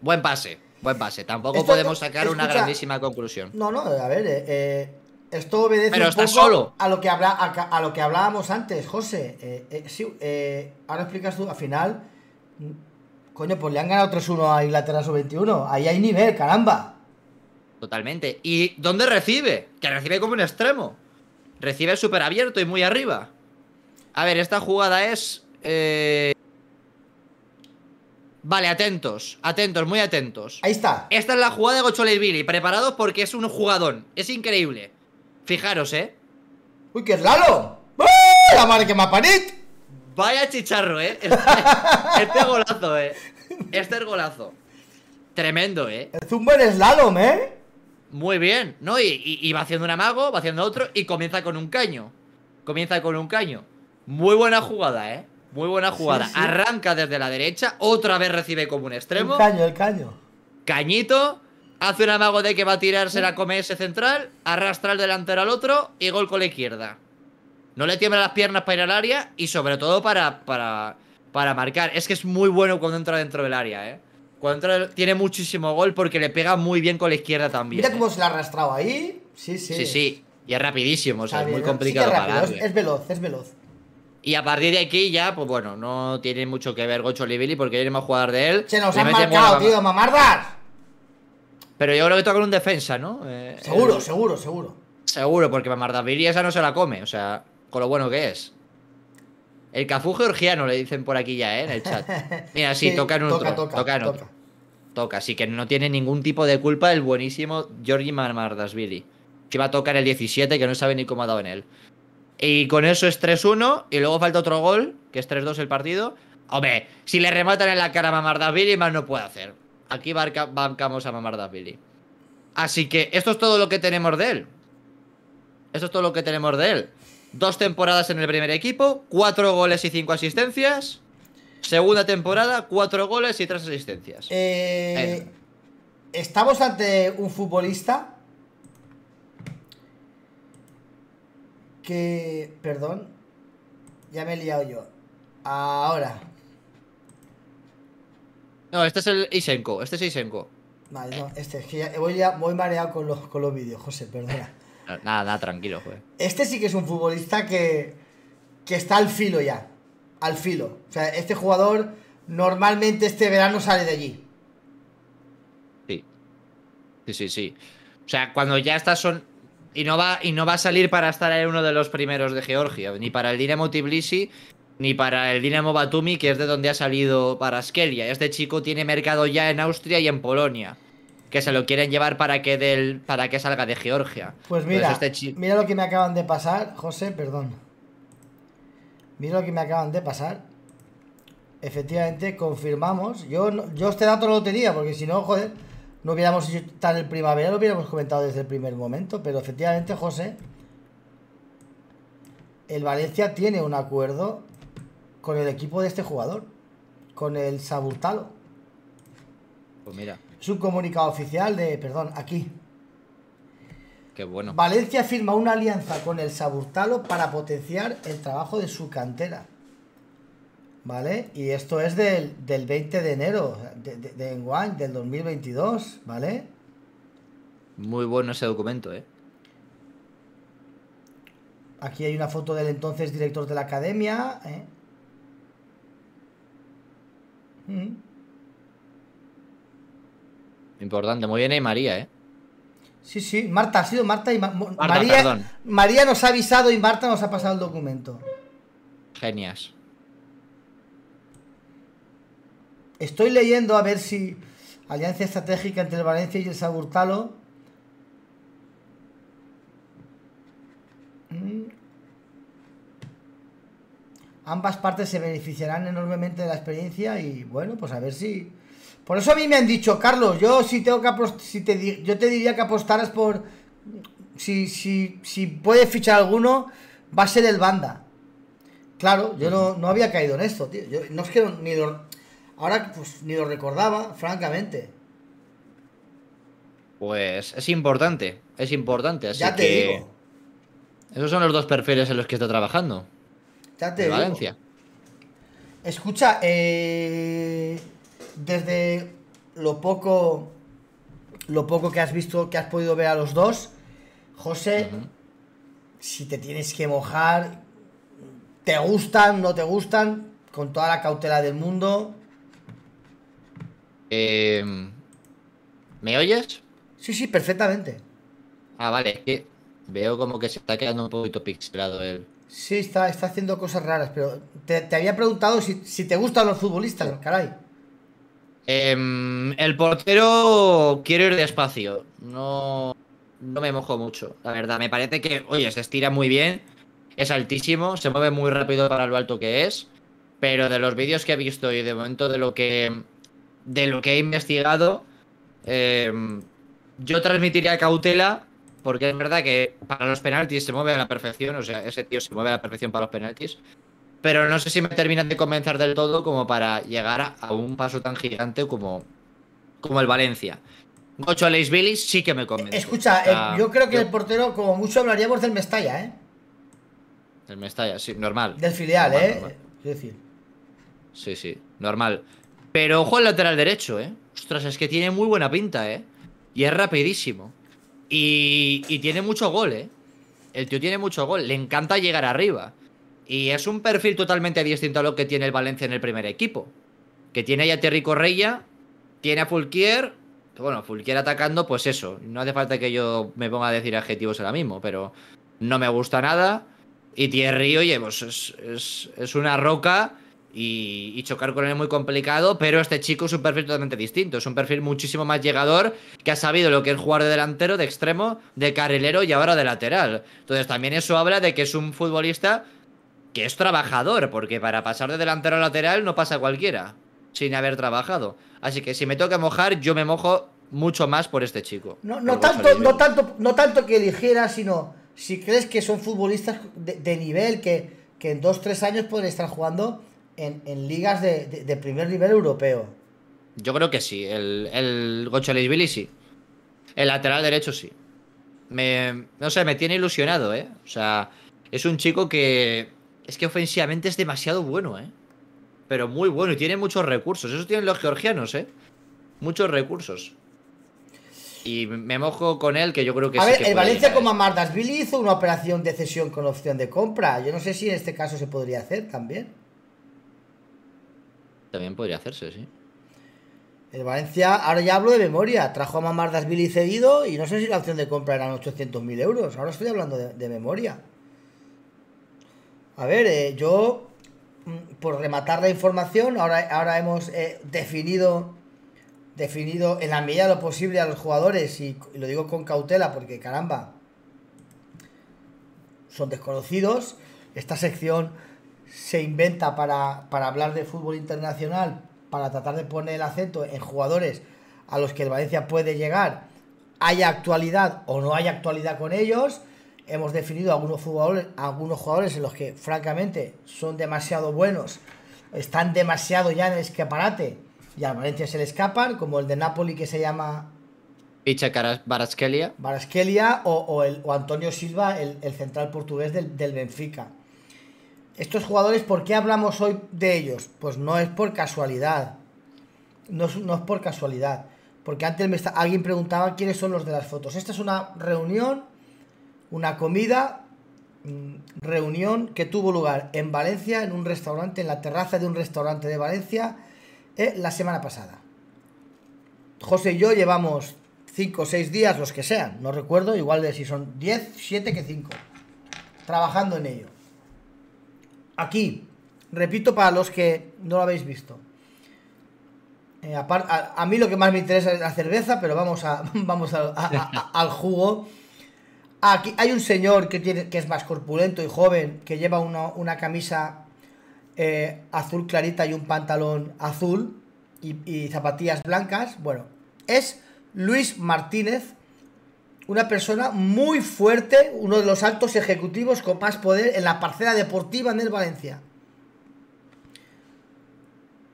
Buen pase. Buen pase, tampoco esto, podemos sacar escucha, una grandísima conclusión. No, no, a ver, eh, eh, esto obedece pero un poco solo. A, lo que habla, a, a lo que hablábamos antes, José. Eh, eh, sí, eh, ahora explicas tú, al final, coño, pues le han ganado tres uno a Inglaterra sub veintiuno. Ahí hay nivel, caramba. Totalmente. ¿Y dónde recibe? Que recibe como un extremo. Recibe súper abierto y muy arriba. A ver, esta jugada es... Eh... Vale, atentos, atentos, muy atentos. Ahí está. Esta es la jugada de Gocholeishvili. Preparados porque es un jugadón. Es increíble. Fijaros, ¿eh? ¡Uy, qué es Lalo! ¡La madre que me apanit! Vaya chicharro, eh. Este, este golazo, eh. Este es golazo. Tremendo, eh. Es un buen slalom, eh. Muy bien, ¿no? Y, y, y va haciendo un amago, va haciendo otro y comienza con un caño. Comienza con un caño. Muy buena jugada, eh. Muy buena jugada. Sí, sí. Arranca desde la derecha. Otra vez recibe como un extremo. El caño, el caño. Cañito. Hace un amago de que va a tirarse la come ese central. Arrastra el delantero al otro y gol con la izquierda. No le tiembla las piernas para ir al área y sobre todo para, para, para marcar. Es que es muy bueno cuando entra dentro del área, eh. Cuando entra tiene muchísimo gol porque le pega muy bien con la izquierda también. Mira cómo eh. se la ha arrastrado ahí. Sí, sí. Sí, sí. Y es rapidísimo, o sea, bien, es muy complicado sí parar. Es, es veloz, es veloz. Y a partir de aquí ya, pues bueno, no tiene mucho que ver Gocholeishvili porque yo no a jugar de él. Se nos han marcado, tío, mamardas. Pero yo creo que toca con un defensa, ¿no? Eh, seguro, el... seguro, seguro. Seguro, porque Mamardashvili esa no se la come, o sea, con lo bueno que es. El cafú georgiano le dicen por aquí ya, ¿eh? En el chat. Mira, sí, sí toca en otro. Toca, toca, toca, en otro. Toca. Toca, así que no tiene ningún tipo de culpa el buenísimo Giorgi Mamardashvili, que va a tocar el diecisiete, que no sabe ni cómo ha dado en él. Y con eso es tres uno. Y luego falta otro gol, que es tres dos el partido. Hombre, si le rematan en la cara a Mamardashvili, más no puede hacer. Aquí barca, bancamos a Mamardashvili. Así que esto es todo lo que tenemos de él. Esto es todo lo que tenemos de él. Dos temporadas en el primer equipo, cuatro goles y cinco asistencias. Segunda temporada, cuatro goles y tres asistencias. Eh, estamos ante un futbolista... Que... Perdón. Ya me he liado yo. Ahora. No, este es el Isenko. Este es Isenko. Vale, eh. no, este es que ya voy, ya, voy mareado con los, con los vídeos, José, perdona. Nada, nada, tranquilo, joder. Este sí que es un futbolista que... Que está al filo ya. Al filo. O sea, este jugador normalmente este verano sale de allí. Sí. Sí, sí, sí. O sea, cuando ya estas son... Y no, va, y no va a salir para estar en uno de los primeros de Georgia. Ni para el Dinamo Tbilisi, ni para el Dinamo Batumi, que es de donde ha salido Kvaratskhelia. Este chico tiene mercado ya en Austria y en Polonia, que se lo quieren llevar para que, del, para que salga de Georgia. Pues mira, este chico... mira lo que me acaban de pasar, José, perdón. Mira lo que me acaban de pasar. Efectivamente, confirmamos. Yo, yo este dato no lo tenía, porque si no, joder... No hubiéramos hecho tal el primavera, lo hubiéramos comentado desde el primer momento, pero efectivamente, José, el Valencia tiene un acuerdo con el equipo de este jugador, con el Saburtalo. Pues mira. Es un comunicado oficial de, perdón, aquí. Qué bueno. Valencia firma una alianza con el Saburtalo para potenciar el trabajo de su cantera. ¿Vale? Y esto es del, del veinte de enero de, de, de Enguan, del dos mil veintidós, ¿vale? Muy bueno ese documento, ¿eh? Aquí hay una foto del entonces director de la academia, ¿eh? Mm. Importante, muy bien ahí María, ¿eh? Sí, sí, Marta ha sido Marta y Ma Marta, María, perdón. María nos ha avisado y Marta nos ha pasado el documento. Genias. Estoy leyendo a ver si alianza estratégica entre el Valencia y el Saburtalo. Mm. Ambas partes se beneficiarán enormemente de la experiencia y bueno, pues a ver si... Por eso a mí me han dicho, Carlos, yo si tengo que apostar, si te, yo te diría que apostaras por... Si, si, si puedes fichar alguno, va a ser el Banda. Claro, yo no, no había caído en esto, tío. Yo, no es que ni lo... Ahora pues ni lo recordaba, francamente. Pues es importante, es importante. Así ya te que... digo. Esos son los dos perfiles en los que está trabajando. Ya te digo. Valencia. Escucha, eh, desde lo poco, lo poco que has visto, que has podido ver a los dos, José, uh-huh. si te tienes que mojar, te gustan, no te gustan, con toda la cautela del mundo. Eh, ¿Me oyes? Sí, sí, perfectamente. Ah, vale, es que veo como que se está quedando un poquito pixelado él. Sí, está, está haciendo cosas raras, pero te, te había preguntado si, si te gustan los futbolistas, caray. Eh, el portero quiero ir despacio, no, no me mojo mucho, la verdad. Me parece que, oye, se estira muy bien, es altísimo, se mueve muy rápido para lo alto que es. Pero de los vídeos que he visto y de momento de lo que, de lo que he investigado, eh, yo transmitiría cautela, porque es verdad que para los penaltis se mueve a la perfección. O sea, ese tío se mueve a la perfección para los penaltis. Pero no sé si me terminan de convencer del todo como para llegar a un paso tan gigante como, como el Valencia. Gocholeishvili sí que me convence. Escucha, o sea, eh, yo creo que yo... el portero, como mucho, hablaríamos del Mestalla, ¿eh? Del Mestalla, sí, normal. Del filial, normal, ¿eh? Normal. Es decir. Sí, sí, normal. Pero ojo al lateral derecho, ¿eh? Ostras, es que tiene muy buena pinta, ¿eh? Y es rapidísimo. Y, y tiene mucho gol, ¿eh? El tío tiene mucho gol. Le encanta llegar arriba. Y es un perfil totalmente distinto a lo que tiene el Valencia en el primer equipo. Que tiene ahí a Terry Correia, tiene a Fulquier... Bueno, Fulquier atacando, pues eso. No hace falta que yo me ponga a decir adjetivos ahora mismo, pero no me gusta nada. Y Thierry, oye, pues es, es, es una roca y, y chocar con él es muy complicado, pero este chico es un perfil totalmente distinto. Es un perfil muchísimo más llegador, que ha sabido lo que es jugar de delantero, de extremo, de carrilero y ahora de lateral. Entonces también eso habla de que es un futbolista que es trabajador, porque para pasar de delantero a lateral no pasa cualquiera sin haber trabajado. Así que si me toca mojar, yo me mojo mucho más por este chico. No, no, tanto, no, tanto, no tanto que eligiera, sino... Si crees que son futbolistas de, de nivel, que, que en dos, tres años pueden estar jugando en, en ligas de, de, de primer nivel europeo. Yo creo que sí. El, el Gocholeishvili sí. El lateral derecho sí. Me, no sé, me tiene ilusionado, ¿eh? O sea, es un chico que... Es que ofensivamente es demasiado bueno, ¿eh? Pero muy bueno y tiene muchos recursos. Eso tienen los georgianos, ¿eh? Muchos recursos. Y me mojo con él, que yo creo que a sí ver, que el Valencia con Mamardashvili hizo una operación de cesión con opción de compra. Yo no sé si en este caso se podría hacer también. También podría hacerse, sí. El Valencia, ahora ya hablo de memoria, trajo a Mamardashvili cedido y no sé si la opción de compra eran ochocientos mil euros. Ahora estoy hablando de, de memoria. A ver, eh, yo, por rematar la información, ahora, ahora hemos eh, definido... definido en la medida de lo posible a los jugadores, y lo digo con cautela porque, caramba, son desconocidos. Esta sección se inventa para, para hablar de fútbol internacional, para tratar de poner el acento en jugadores a los que el Valencia puede llegar, haya actualidad o no haya actualidad con ellos. Hemos definido algunos jugadores, algunos jugadores en los que, francamente, son demasiado buenos, están demasiado ya en el escaparate y al Valencia se le escapan, como el de Napoli, que se llama Khvicha Kvaratskhelia, Kvaratskhelia o, o, el, o Antonio Silva, el, el central portugués del, del Benfica. Estos jugadores, ¿por qué hablamos hoy de ellos? Pues no es por casualidad. No es, no es por casualidad. Porque antes me está, alguien preguntaba quiénes son los de las fotos. Esta es una reunión, una comida, reunión que tuvo lugar en Valencia, en un restaurante, en la terraza de un restaurante de Valencia, Eh, la semana pasada. José y yo llevamos cinco o seis días, los que sean, no recuerdo, igual de si son diez, siete que cinco, trabajando en ello. Aquí, repito, para los que no lo habéis visto, eh, a, a, a mí lo que más me interesa es la cerveza, pero vamos, a, vamos a, a, a, a, al jugo. Aquí hay un señor que, tiene, que es más corpulento y joven, que lleva una, una camisa... Eh, azul clarita y un pantalón azul y, y zapatillas blancas. Bueno, es Luis Martínez, una persona muy fuerte, uno de los altos ejecutivos con más poder en la parcela deportiva en el Valencia.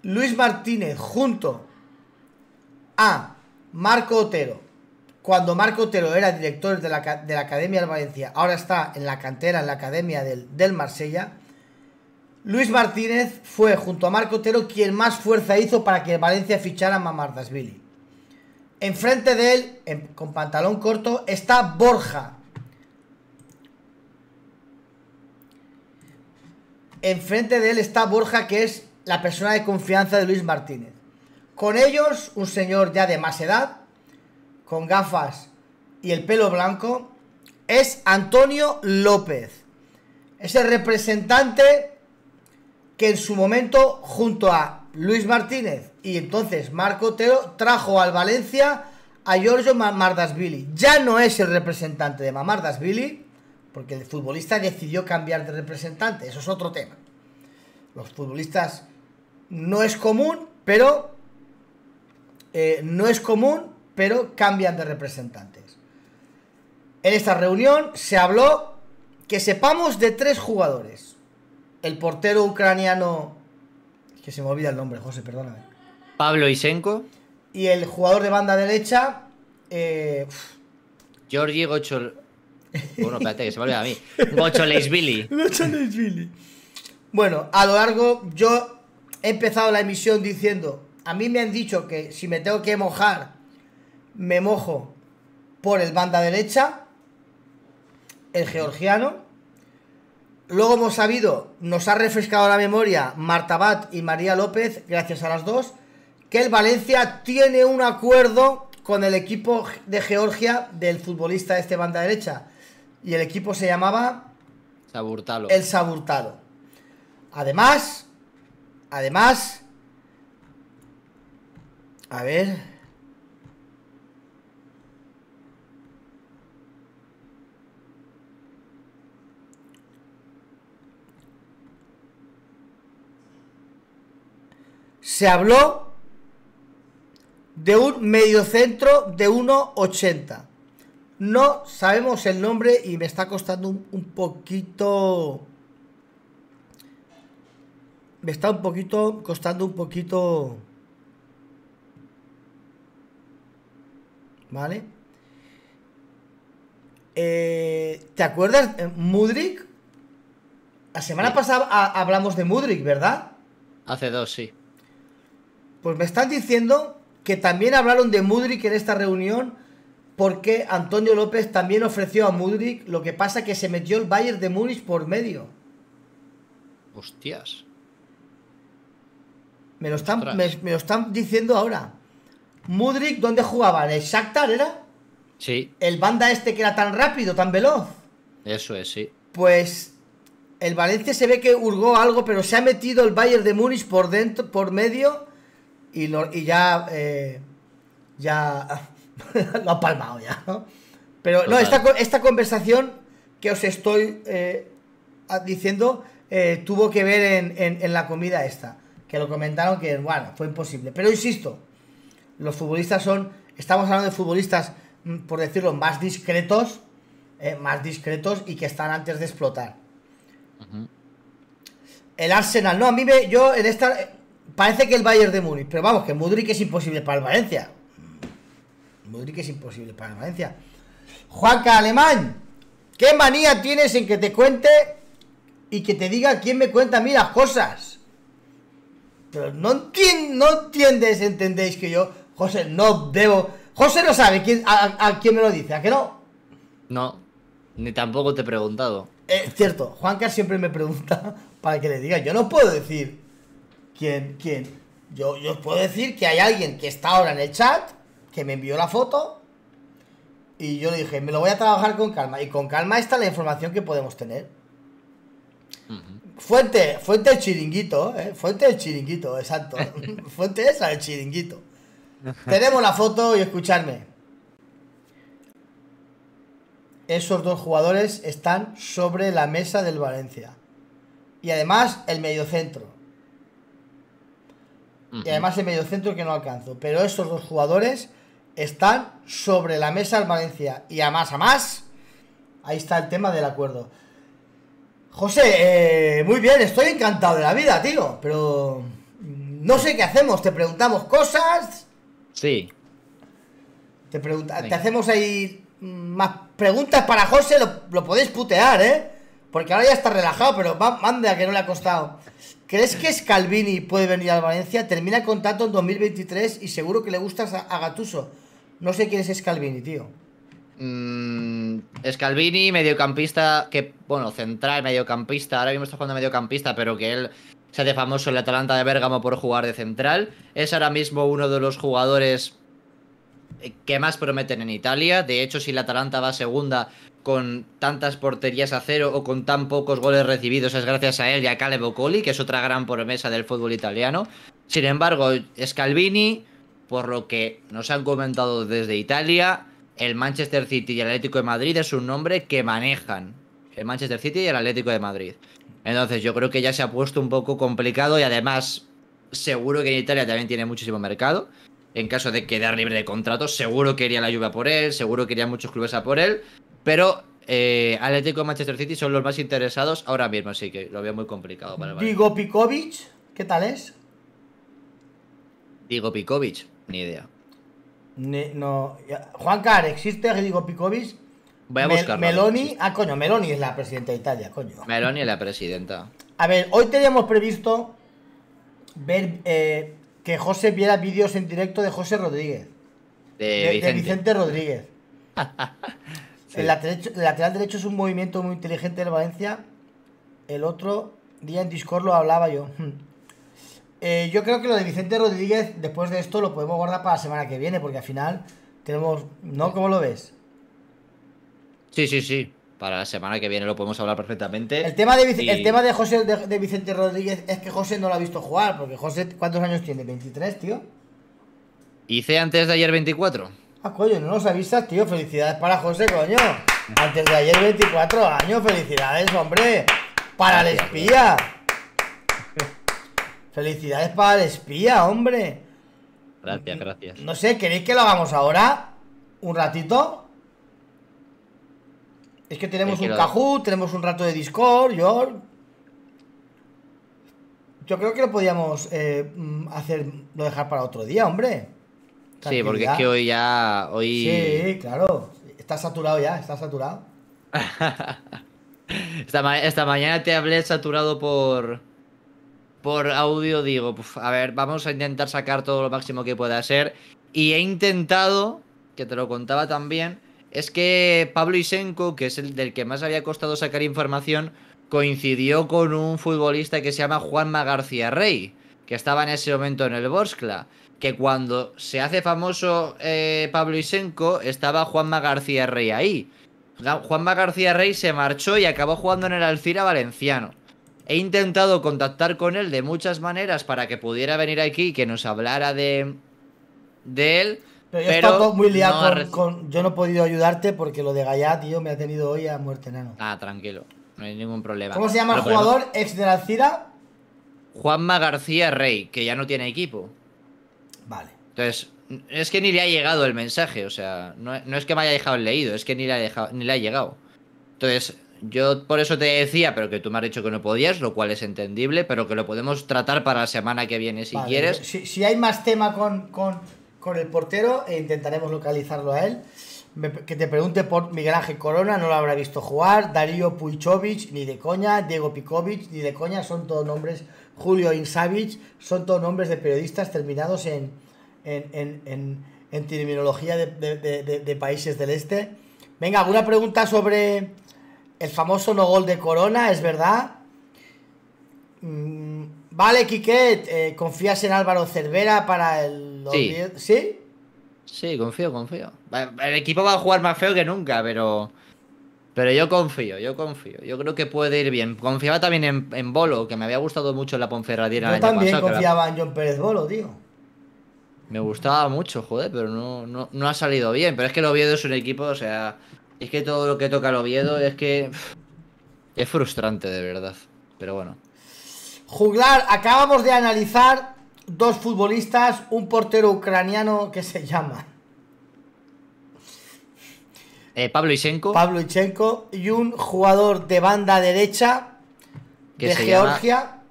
Luis Martínez junto a Marco Otero, cuando Marco Otero era director de la, de la Academia del Valencia, ahora está en la cantera, en la Academia del, del Marsella. Luis Martínez fue, junto a Marco Otero, quien más fuerza hizo para que el Valencia fichara a Mamardashvili. Enfrente de él, en, con pantalón corto, está Borja. Enfrente de él está Borja, que es la persona de confianza de Luis Martínez. Con ellos, un señor ya de más edad, con gafas y el pelo blanco, es Antonio López. Es el representante... que en su momento, junto a Luis Martínez y entonces Marco Otero, trajo al Valencia a Giorgi Mamardashvili. Ya no es el representante de Mamardashvili, porque el futbolista decidió cambiar de representante, eso es otro tema. los futbolistas no es común, pero eh, no es común, pero cambian de representantes. En esta reunión se habló que sepamos de tres jugadores: el portero ucraniano, que se me olvida el nombre, José, perdóname, Pavlo Isenko, y el jugador de banda derecha, eh, Giorgi Gocholeishvili. Bueno, espérate, que se me olvida a mí. Gocholeishvili. Gocholeishvili. Bueno, a lo largo, yo he empezado la emisión diciendo: a mí me han dicho que si me tengo que mojar, me mojo por el banda derecha, el georgiano. Luego hemos sabido, nos ha refrescado la memoria Marta Bat y María López, gracias a las dos, que el Valencia tiene un acuerdo con el equipo de Georgia del futbolista de este banda derecha, y el equipo se llamaba Saburtalo. El Saburtalo. Además, además, a ver, se habló de un mediocentro de uno ochenta. No sabemos el nombre y me está costando un, un poquito... Me está un poquito costando un poquito... ¿Vale? Eh, ¿Te acuerdas? ¿Mudrik? La semana sí. pasada a, hablamos de Mudrik, ¿verdad? Hace dos, sí. Pues me están diciendo que también hablaron de Mudrik en esta reunión, porque Antonio López también ofreció a Mudrik, lo que pasa que se metió el Bayern de Múnich por medio. Hostias. Me lo están, me, me lo están diciendo ahora. Mudrik, ¿dónde jugaba? ¿En el Shakhtar era? Sí. El banda este que era tan rápido, tan veloz. Eso es, sí. Pues el Valencia se ve que hurgó algo, pero se ha metido el Bayern de Múnich por dentro, por medio... Y, lo, y ya eh, ya lo ha palmado ya, ¿no? Pero total. No, esta, esta conversación que os estoy eh, diciendo eh, tuvo que ver en, en, en la comida esta, que lo comentaron que, bueno, fue imposible. Pero insisto, los futbolistas son, estamos hablando de futbolistas, por decirlo, más discretos, eh, más discretos y que están antes de explotar. Uh-huh. El Arsenal, no, a mí me, yo en esta... Parece que el Bayern de Múnich, pero vamos, que Mudrik es imposible para el Valencia. Mudrik es imposible para el Valencia. Juanca Alemán, ¿qué manía tienes en que te cuente y que te diga quién me cuenta a mí las cosas? Pero no, entien, no entiendes, entendéis que yo, José, no debo... José no sabe quién, a, a quién me lo dice, ¿a qué no? No, ni tampoco te he preguntado. Es eh, cierto, Juanca siempre me pregunta para que le diga, yo no puedo decir... ¿Quién? ¿Quién? Yo, yo os puedo decir que hay alguien que está ahora en el chat, que me envió la foto, y yo le dije, me lo voy a trabajar con calma. Y con calma está la información que podemos tener. Uh-huh. Fuente, fuente del chiringuito, ¿eh? Fuente del chiringuito, exacto. Fuente esa del chiringuito. Tenemos la foto y escuchadme. Esos dos jugadores están sobre la mesa del Valencia. Y además, el mediocentro. Y además el mediocentro que no alcanzo. Pero estos dos jugadores están sobre la mesa del Valencia. Y a más, a más, ahí está el tema del acuerdo. José, eh, muy bien, estoy encantado de la vida, tío. Pero no sé qué hacemos. Te preguntamos cosas. Sí. Te, pregunta, te hacemos ahí más preguntas para José. Lo, lo podéis putear, ¿eh? Porque ahora ya está relajado, pero manda que no le ha costado. ¿Crees que Scalvini puede venir al Valencia? Termina el contrato en dos mil veintitrés y seguro que le gustas a, a Gattuso. No sé quién es Scalvini, tío. Mm, Scalvini, mediocampista, que, bueno, central, mediocampista. Ahora mismo está jugando mediocampista, pero que él se hace famoso en la Atalanta de Bérgamo por jugar de central. Es ahora mismo uno de los jugadores que más prometen en Italia. De hecho, si la Atalanta va segunda con tantas porterías a cero o con tan pocos goles recibidos, es gracias a él y a Caleb Okoli, que es otra gran promesa del fútbol italiano. Sin embargo, Scalvini, por lo que nos han comentado desde Italia, el Manchester City y el Atlético de Madrid es un nombre que manejan. El Manchester City y el Atlético de Madrid. Entonces yo creo que ya se ha puesto un poco complicado y además seguro que en Italia también tiene muchísimo mercado. En caso de quedar libre de contrato, seguro que iría la Juve a por él, seguro que irían muchos clubes a por él. Pero eh, Atlético y Manchester City son los más interesados ahora mismo, así que lo veo muy complicado para el Valencia. Digo Pikovic, ¿qué tal es? Digo Pikovic, ni idea. Ni, no, ya. Juancar, ¿existe Digo Pikovic? Voy a buscarlo. Meloni, ah, coño, Meloni es la presidenta de Italia, coño. Meloni es la presidenta. A ver, hoy teníamos previsto ver eh, que José viera vídeos en directo de José Rodríguez. De, de, Vicente. de Vicente Rodríguez. Sí. El lateral, el lateral derecho es un movimiento muy inteligente del Valencia. El otro día en Discord lo hablaba yo. Eh, yo creo que lo de Vicente Rodríguez, después de esto, lo podemos guardar para la semana que viene, porque al final tenemos... ¿No? ¿Cómo lo ves? Sí, sí, sí. Para la semana que viene lo podemos hablar perfectamente. El tema de, y... el tema de, José, de, de Vicente Rodríguez es que José no lo ha visto jugar, porque José, ¿cuántos años tiene? veintitrés, tío. Hice antes de ayer veinticuatro. Ah, coño, no nos avisas, tío. Felicidades para José, coño. Antes de ayer veinticuatro años. Felicidades, hombre. Para el espía. Felicidades para el espía, hombre. Gracias, gracias. No sé, ¿queréis que lo hagamos ahora? ¿Un ratito? Es que tenemos un Kahoot, tenemos un rato de Discord, yo... Yo creo que lo podíamos eh, hacer, lo dejar para otro día, hombre. Sí, porque es que hoy ya... Hoy... Sí, claro. Está saturado ya, está saturado. esta, ma esta mañana te hablé saturado por... Por audio, digo, uf, a ver, vamos a intentar sacar todo lo máximo que pueda ser. Y he intentado, que te lo contaba también... Es que Pavlo Isenko, que es el del que más había costado sacar información, coincidió con un futbolista que se llama Juanma García Rey, que estaba en ese momento en el Vorskla. Que cuando se hace famoso eh, Pavlo Isenko, estaba Juanma García Rey ahí. Juanma García Rey se marchó y acabó jugando en el Alcira valenciano. He intentado contactar con él de muchas maneras para que pudiera venir aquí y que nos hablara de, de él. Pero yo he estado todo muy liado no, con, con... Yo no he podido ayudarte porque lo de Gaya, tío, me ha tenido hoy a muerte, nano. Ah, tranquilo. No hay ningún problema. ¿Cómo se llama no, el jugador no. ex de la Alcira? Juanma García Rey, que ya no tiene equipo. Vale. Entonces, es que ni le ha llegado el mensaje. O sea, no, no es que me haya dejado el leído, es que ni le, ha dejado, ni le ha llegado. Entonces, yo por eso te decía, pero que tú me has dicho que no podías, lo cual es entendible, pero que lo podemos tratar para la semana que viene, si vale, quieres. Si, si hay más tema con... con... con el portero e intentaremos localizarlo a él. Me, que te pregunte por Miguel Ángel Corona, no lo habrá visto jugar. Darío Puichovic, ni de coña. Diego Pikovic, ni de coña. Son todos nombres. Julio Insavic, son todos nombres de periodistas terminados en, en, en, en, en terminología de, de, de, de, de países del este. Venga, alguna pregunta sobre el famoso no gol de Corona, ¿es verdad? Mm, vale, Quiquet, eh, ¿confías en Álvaro Cervera para el... Sí. ¿Sí? Sí, confío, confío. El equipo va a jugar más feo que nunca, pero... Pero yo confío, yo confío. Yo creo que puede ir bien. Confiaba también en, en Bolo, que me había gustado mucho la Ponferradina. Yo también pasado, confiaba la... en John Pérez Bolo, tío. Me gustaba mucho, joder, pero no, no, no ha salido bien. Pero es que el Oviedo es un equipo, o sea... Es que todo lo que toca el Oviedo es que... Es frustrante, de verdad. Pero bueno. Juglar, acabamos de analizar... Dos futbolistas, un portero ucraniano que se llama eh, Pavlo Isenko Pavlo Isenko y un jugador de banda derecha que de se Georgia llama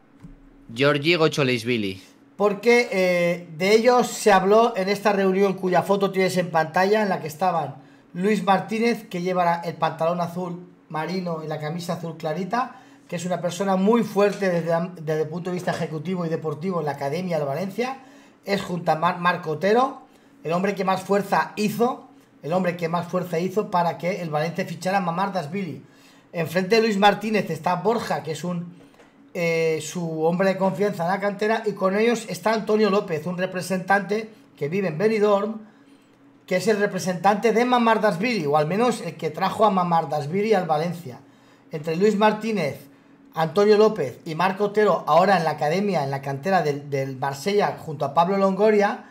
Giorgi Gocholeishvili. Porque eh, de ellos se habló en esta reunión cuya foto tienes en pantalla, en la que estaban Luis Martínez, que lleva el pantalón azul marino y la camisa azul clarita, que es una persona muy fuerte desde, la, desde el punto de vista ejecutivo y deportivo en la Academia de Valencia, es junto a Mar, Marco Otero, el hombre que más fuerza hizo, el hombre que más fuerza hizo para que el Valencia fichara a Mamardashvili. Enfrente de Luis Martínez está Borja, que es un eh, su hombre de confianza en la cantera, y con ellos está Antonio López, un representante que vive en Benidorm, que es el representante de Mamardashvili, o al menos el que trajo a Mamardashvili al Valencia. Entre Luis Martínez, Antonio López y Marco Otero, ahora en la academia, en la cantera del, del Marsella, junto a Pablo Longoria,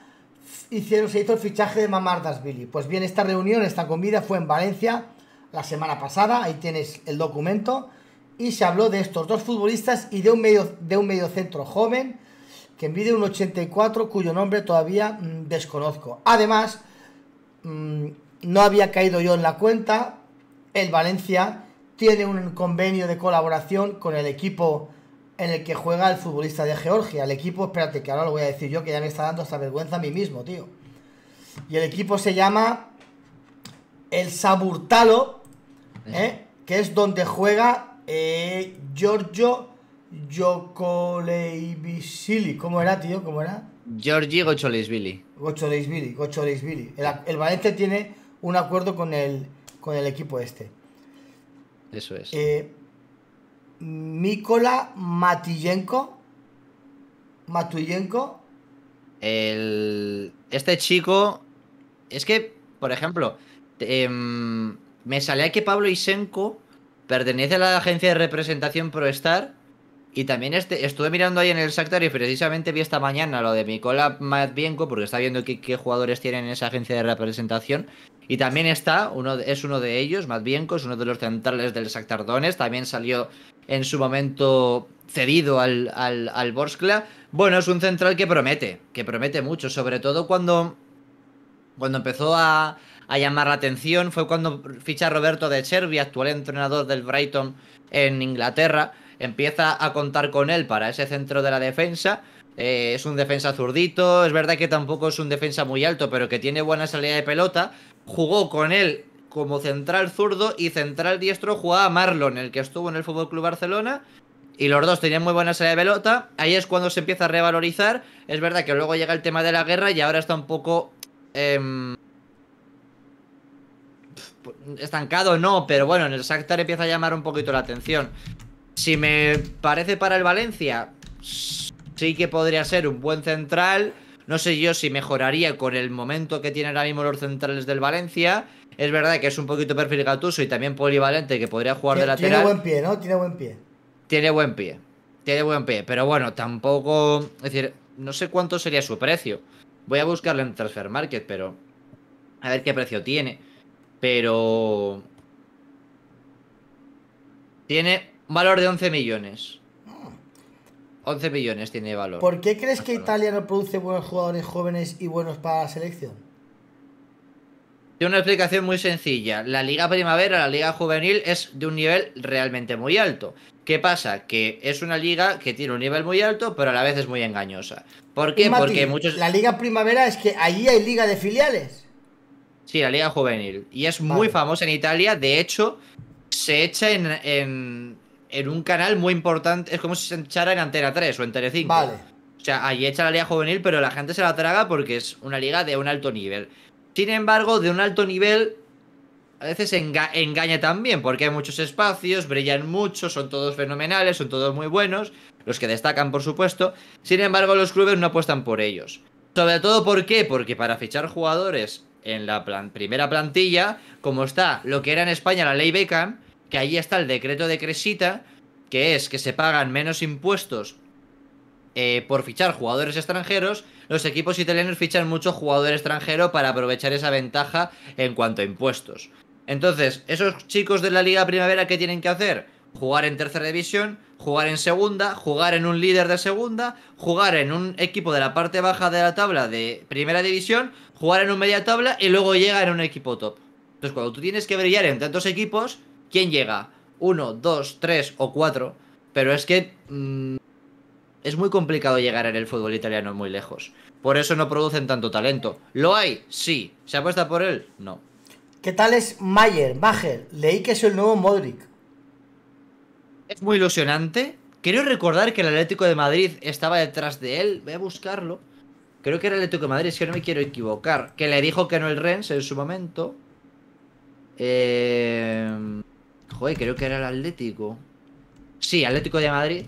hicieron, se hizo el fichaje de Mamardashvili. Pues bien, esta reunión, esta comida fue en Valencia la semana pasada, ahí tienes el documento, y se habló de estos dos futbolistas y de un medio, de un mediocentro joven que mide un uno ochenta y cuatro cuyo nombre todavía mmm, desconozco. Además, mmm, no había caído yo en la cuenta, el Valencia tiene un convenio de colaboración con el equipo en el que juega el futbolista de Georgia. El equipo, espérate que ahora lo voy a decir yo, que ya me está dando hasta vergüenza a mí mismo, tío. Y el equipo se llama el Saburtalo, ¿eh? Que es donde juega eh, Giorgio Gocholeishvili. ¿Cómo era, tío? ¿Cómo era? Giorgi Gocholeishvili. Gocholeishvili, Gocholeishvili. El, el Valencia tiene un acuerdo con el, con el equipo este. Eso es. Eh, Mikola Matvienko. Matvienko. El... Este chico... Es que, por ejemplo, eh, me salía que Pavlo Isenko pertenece a la agencia de representación ProStar. Y también este, estuve mirando ahí en el Shakhtar y precisamente vi esta mañana lo de Mikola Matvienko, porque está viendo qué, qué jugadores tienen en esa agencia de representación. Y también está, uno de, es uno de ellos, Matvienko, es uno de los centrales del Shakhtar Donetsk. También salió en su momento cedido al, al, al Vorskla. Bueno, es un central que promete, que promete mucho, sobre todo cuando, cuando empezó a, a llamar la atención. Fue cuando ficha Roberto De Cervi, actual entrenador del Brighton en Inglaterra. Empieza a contar con él para ese centro de la defensa. Eh, es un defensa zurdito. Es verdad que tampoco es un defensa muy alto, pero que tiene buena salida de pelota. Jugó con él como central zurdo y central diestro jugaba Marlon, el que estuvo en el F C Barcelona. Y los dos tenían muy buena salida de pelota. Ahí es cuando se empieza a revalorizar. Es verdad que luego llega el tema de la guerra y ahora está un poco... Eh, estancado, no, pero bueno, en el Shakhtar empieza a llamar un poquito la atención. Si me parece para el Valencia, sí que podría ser un buen central. No sé yo si mejoraría con el momento que tienen ahora mismo los centrales del Valencia. Es verdad que es un poquito perfil Gattuso y también polivalente, que podría jugar de lateral. Tiene buen pie, ¿no? Tiene buen pie. Tiene buen pie. Tiene buen pie, pero bueno, tampoco... Es decir, no sé cuánto sería su precio. Voy a buscarlo en Transfer Market, pero... A ver qué precio tiene. Pero... Tiene... valor de once millones. once millones tiene valor. ¿Por qué crees que Italia no produce buenos jugadores jóvenes y buenos para la selección? Tiene una explicación muy sencilla. La Liga Primavera, la Liga Juvenil, es de un nivel realmente muy alto. ¿Qué pasa? Que es una liga que tiene un nivel muy alto, pero a la vez es muy engañosa. ¿Por qué? Mati, porque muchos... La Liga Primavera es que allí hay liga de filiales. Sí, la Liga Juvenil. Y es vale. muy famosa en Italia. De hecho, se echa en... en... en un canal muy importante. Es como si se echara en Antena tres o en Telecinco. Vale. O sea, ahí echa la liga juvenil, pero la gente se la traga porque es una liga de un alto nivel. Sin embargo, de un alto nivel a veces enga engaña también, porque hay muchos espacios, brillan mucho, son todos fenomenales, son todos muy buenos, los que destacan, por supuesto. Sin embargo, los clubes no apuestan por ellos. Sobre todo, ¿por qué? Porque para fichar jugadores en la plan primera plantilla, como está lo que era en España la ley Beckham, que ahí está el decreto de Cresita, que es que se pagan menos impuestos eh, por fichar jugadores extranjeros. Los equipos italianos fichan mucho jugador extranjero para aprovechar esa ventaja en cuanto a impuestos. Entonces, esos chicos de la Liga Primavera, ¿qué tienen que hacer? Jugar en tercera división, jugar en segunda, jugar en un líder de segunda, jugar en un equipo de la parte baja de la tabla de primera división, jugar en un media tabla y luego llegar a un equipo top. Entonces, cuando tú tienes que brillar en tantos equipos... ¿Quién llega? Uno, dos, tres o cuatro. Pero es que mmm, es muy complicado llegar en el fútbol italiano muy lejos. Por eso no producen tanto talento. ¿Lo hay? Sí. ¿Se apuesta por él? No. ¿Qué tal es Mayer? Mayer. Leí que es el nuevo Modric. Es muy ilusionante. Quiero recordar que el Atlético de Madrid estaba detrás de él. Voy a buscarlo. Creo que era el Atlético de Madrid, es que no me quiero equivocar. Que le dijo que no el Rennes en su momento. Eh... Joder, creo que era el Atlético. Sí, Atlético de Madrid.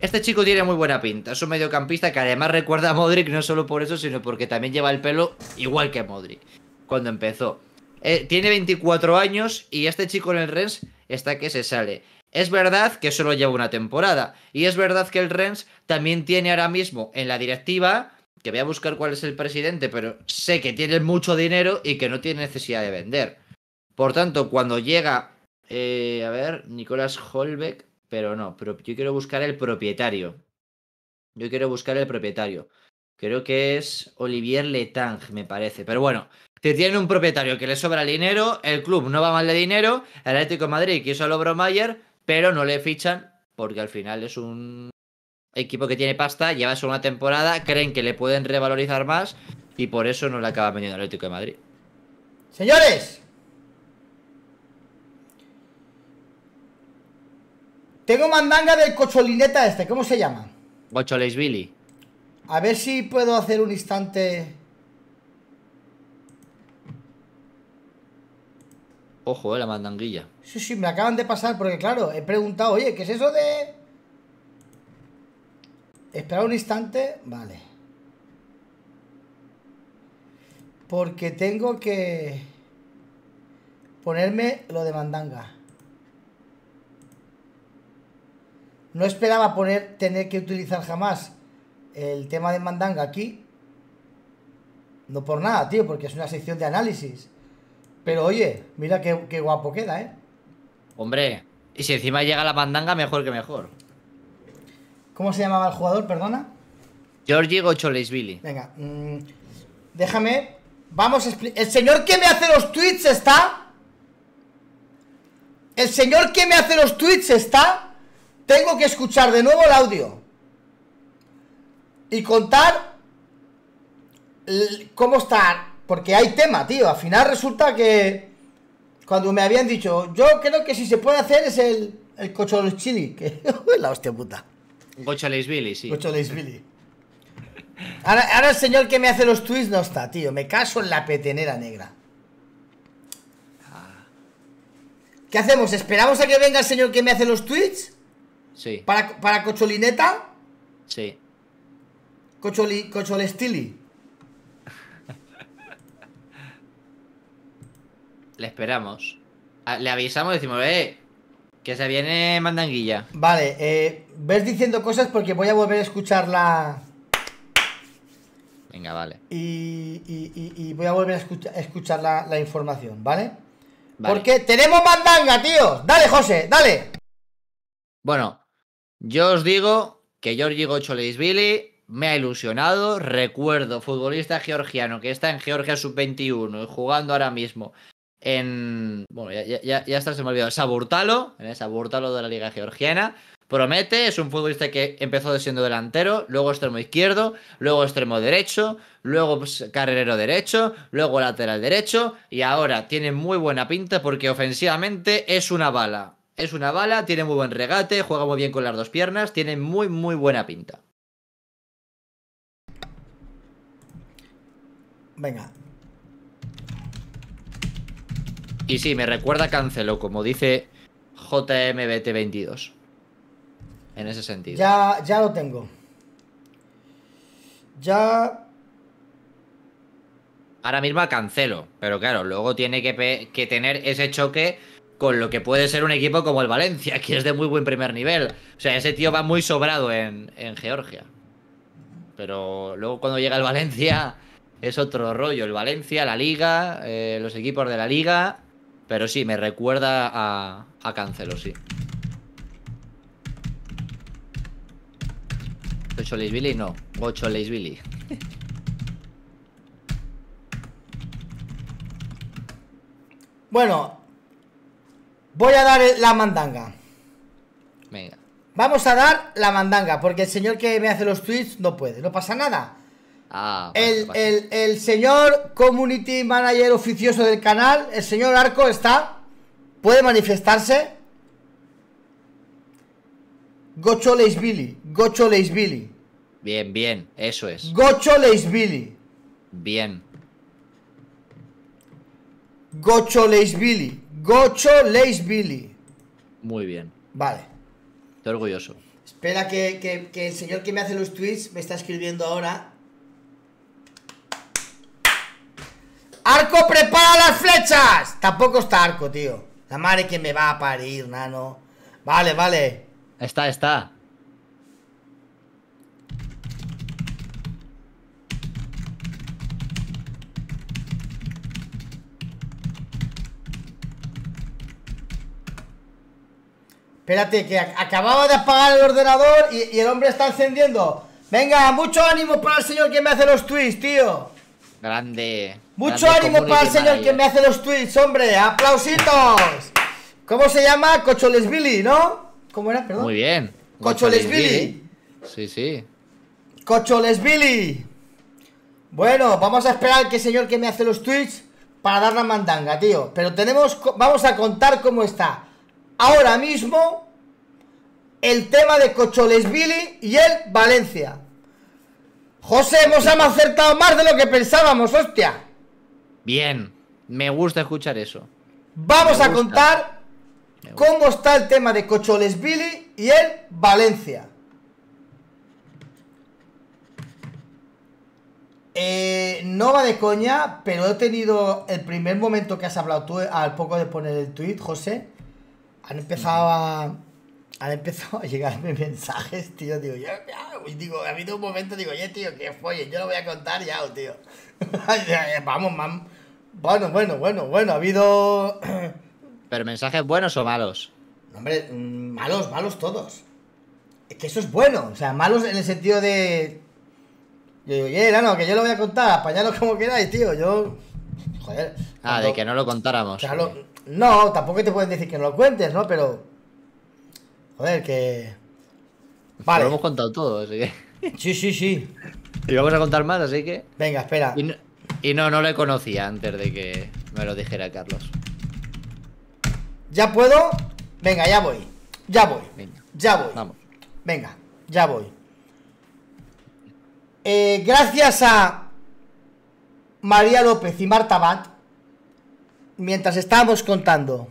Este chico tiene muy buena pinta. Es un mediocampista que además recuerda a Modric, no solo por eso, sino porque también lleva el pelo igual que Modric cuando empezó. Eh, tiene veinticuatro años y este chico en el Rennes está que se sale. Es verdad que solo lleva una temporada. Y es verdad que el Rennes también tiene ahora mismo en la directiva, que voy a buscar cuál es el presidente, pero sé que tiene mucho dinero y que no tiene necesidad de vender. Por tanto, cuando llega... Eh, a ver, Nicolás Holbeck. Pero no, pero yo quiero buscar el propietario. Yo quiero buscar el propietario. Creo que es Olivier Letang, me parece. Pero bueno, si tiene un propietario que le sobra el dinero, el club no va mal de dinero, el Atlético de Madrid quiso al Obro Mayer, pero no le fichan porque al final es un equipo que tiene pasta, lleva solo una temporada, creen que le pueden revalorizar más y por eso no le acaba vendiendo el Atlético de Madrid. Señores, tengo mandanga del cocholineta este, ¿cómo se llama? Gocholeishvili. A ver si puedo hacer un instante. Ojo, eh, la mandanguilla. Sí, sí, me acaban de pasar porque claro, he preguntado, oye, ¿qué es eso de...? Esperar un instante, vale. Porque tengo que ponerme lo de mandanga. No esperaba poner, tener que utilizar jamás el tema de mandanga aquí. No por nada, tío, porque es una sección de análisis. Pero oye, mira qué, qué guapo queda, ¿eh? Hombre, y si encima llega la mandanga, mejor que mejor. ¿Cómo se llamaba el jugador, perdona? Giorgi Gocholeishvili. Venga, mmm, déjame. Vamos a explicar. El señor que me hace los tweets está. El señor que me hace los tweets está. Tengo que escuchar de nuevo el audio y contar cómo está, porque hay tema, tío. Al final resulta que cuando me habían dicho, yo creo que si se puede hacer es el, el Gocholeishvili, que la hostia puta. Gocholeishvili, sí. Gocholeishvili. Ahora, ahora el señor que me hace los tweets no está, tío. Me caso en la petenera negra. ¿Qué hacemos? ¿Esperamos a que venga el señor que me hace los tweets? Sí. ¿Para, para Cocholineta? Sí. Cocholi, Cocholestili. Le esperamos. A, le avisamos y decimos, eh, que se viene mandanguilla. Vale, eh, ves diciendo cosas porque voy a volver a escuchar la... Venga, vale. Y, y, y, y voy a volver a escucha, escuchar la, la información, ¿vale? ¿vale? Porque tenemos mandanga, tío. Dale, José, dale. Bueno. Yo os digo que Giorgi Gocholeishvili me ha ilusionado. Recuerdo, futbolista georgiano que está en Georgia sub veintiuno y jugando ahora mismo en... Bueno, ya, ya, ya hasta se me ha olvidado. Saburtalo, en el Saburtalo de la liga georgiana. Promete, es un futbolista que empezó siendo delantero, luego extremo izquierdo, luego extremo derecho, luego carrilero derecho, luego lateral derecho y ahora tiene muy buena pinta porque ofensivamente es una bala. Es una bala, tiene muy buen regate, juega muy bien con las dos piernas, tiene muy, muy buena pinta. Venga. Y sí, me recuerda a Cancelo, como dice J M B T veintidós. En ese sentido. Ya, ya lo tengo. Ya... Ahora mismo a Cancelo, pero claro, luego tiene que, que tener ese choque... Con lo que puede ser un equipo como el Valencia, que es de muy buen primer nivel. O sea, ese tío va muy sobrado en, en Georgia. Pero luego cuando llega el Valencia es otro rollo. El Valencia, la Liga, eh, los equipos de la Liga. Pero sí, me recuerda a, a Cancelo, sí. Gocholeishvili no, Gocholeishvili. Bueno... Voy a dar la mandanga. Venga. Vamos a dar la mandanga, porque el señor que me hace los tweets no puede. No pasa nada. Ah, bueno, el, pasa. El, el señor community manager oficioso del canal, el señor Arco, está. Puede manifestarse. Gocholeishvili. Gocholeishvili. Bien, bien. Eso es. Gocholeishvili. Bien. Gocholeishvili. Gocholeishvili. Muy bien. Vale. Estoy orgulloso. Espera que, que, que el señor que me hace los tweets me está escribiendo ahora. ¡Arco, prepara las flechas! Tampoco está Arco, tío. La madre que me va a parir, nano. Vale, vale. Está, está. Espérate, que acababa de apagar el ordenador y, y el hombre está encendiendo. Venga, mucho ánimo para el señor que me hace los tweets, tío. Grande. Mucho grande ánimo para el señor Mayer. Que me hace los tweets, hombre. ¡Aplausitos! ¿Cómo se llama? Gocholeishvili, ¿no? ¿Cómo era? Perdón. Muy bien. Gocholeishvili. Sí, sí. Gocholeishvili. Bueno, vamos a esperar que el señor que me hace los tweets para dar la mandanga, tío. Pero tenemos, vamos a contar cómo está ahora mismo el tema de Gocholeishvili y el Valencia. José, hemos acertado más de lo que pensábamos, hostia. Bien, me gusta escuchar eso. Vamos a contar cómo está el tema de Gocholeishvili y el Valencia. Eh, no va de coña, pero he tenido el primer momento que has hablado tú al poco de poner el tweet, José. Han empezado a, han empezado a llegarme mensajes, tío. Digo, yo, ya, digo, ha habido un momento, digo, oye, tío, que follen, yo lo voy a contar ya, tío. Vamos, mam. Bueno, bueno, bueno, bueno, ha habido. ¿Pero mensajes buenos o malos? Hombre, malos, malos todos. Es que eso es bueno, o sea, malos en el sentido de. Yo digo, oye, yeah, no, que yo lo voy a contar, apañadlo como queráis, tío, yo... Joder... Cuando... Ah, de que no lo contáramos. O sea, lo... No, tampoco te pueden decir que no lo cuentes, ¿no? Pero... Joder, que... Vale. Lo hemos contado todo, así que... Sí, sí, sí. Y vamos a contar más, así que... Venga, espera. Y no, y no, no le conocía antes de que me lo dijera Carlos. ¿Ya puedo? Venga, ya voy. Ya voy. Venga. Ya voy. Vamos. Venga, ya voy. Eh, gracias a María López y Marta Bat, mientras estábamos contando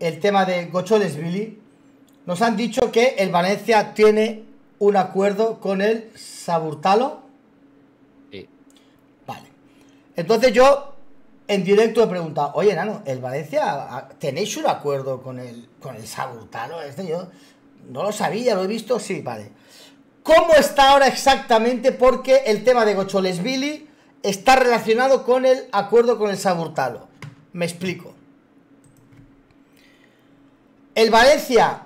el tema de Gocholeishvili, nos han dicho que el Valencia tiene un acuerdo con el Saburtalo. Sí. Vale. Entonces yo en directo he preguntado, oye, nano, el Valencia, ¿tenéis un acuerdo con el, con el Saburtalo? Este yo no lo sabía, lo he visto, sí, vale. ¿Cómo está ahora exactamente? Porque el tema de Gocholeishvili está relacionado con el acuerdo con el Saburtalo. Me explico. El Valencia,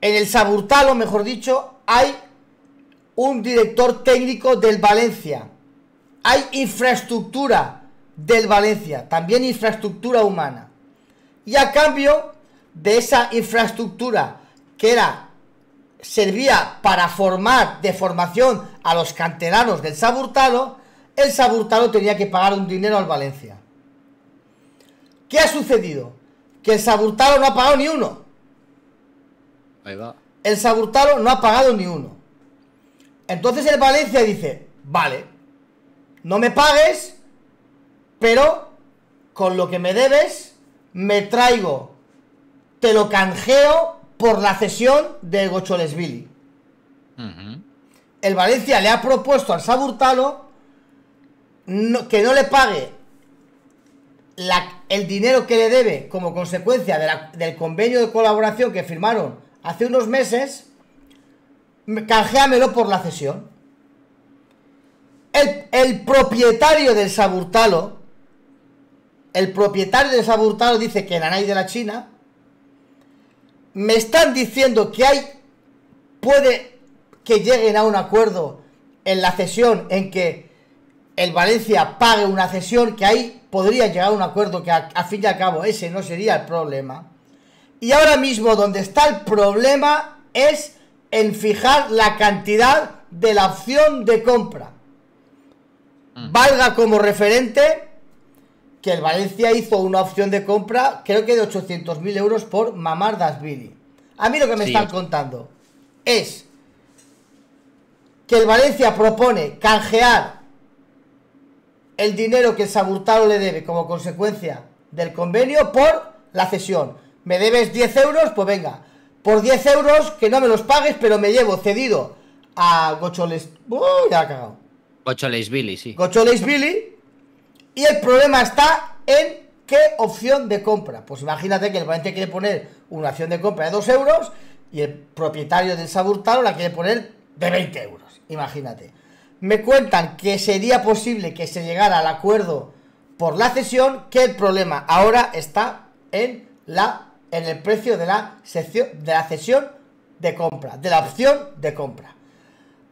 en el Saburtalo, mejor dicho, hay un director técnico del Valencia. Hay infraestructura del Valencia, también infraestructura humana. Y a cambio de esa infraestructura que era... servía para formar de formación a los canteranos del Saburtalo, el Saburtalo tenía que pagar un dinero al Valencia. ¿Qué ha sucedido? Que el Saburtalo no ha pagado ni uno. Ahí va. El Saburtalo no ha pagado ni uno. Entonces el Valencia dice, vale, no me pagues, pero con lo que me debes me traigo, te lo canjeo por la cesión de Gocholeishvili. Uh-huh. El Valencia le ha propuesto al Saburtalo no, que no le pague la, el dinero que le debe como consecuencia de la, del convenio de colaboración que firmaron hace unos meses, canjeámelo por la cesión. El, el propietario del Saburtalo, el propietario del Saburtalo dice que nanay de la China. Me están diciendo que hay, puede que lleguen a un acuerdo en la cesión, en que el Valencia pague una cesión, que ahí podría llegar a un acuerdo, que a, a fin y al cabo ese no sería el problema. Y ahora mismo donde está el problema es en fijar la cantidad de la opción de compra. Valga como referente que el Valencia hizo una opción de compra, creo que de ochocientos mil euros por Mamardashvili. A mí lo que me sí, están ocho. contando es que el Valencia propone canjear el dinero que el Saburtalo le debe como consecuencia del convenio por la cesión. Me debes diez euros, pues venga, por diez euros que no me los pagues, pero me llevo cedido a Gocholeishvili. Uh, ya la he cagado. Gocholeishvili, sí. Gocholeishvili. Y el problema está en qué opción de compra. Pues imagínate que el Valencia quiere poner una opción de compra de dos euros y el propietario del Saburtalo la quiere poner de veinte euros. Imagínate. Me cuentan que sería posible que se llegara al acuerdo por la cesión, que el problema ahora está en la en el precio de la sección, de la cesión de compra, de la opción de compra.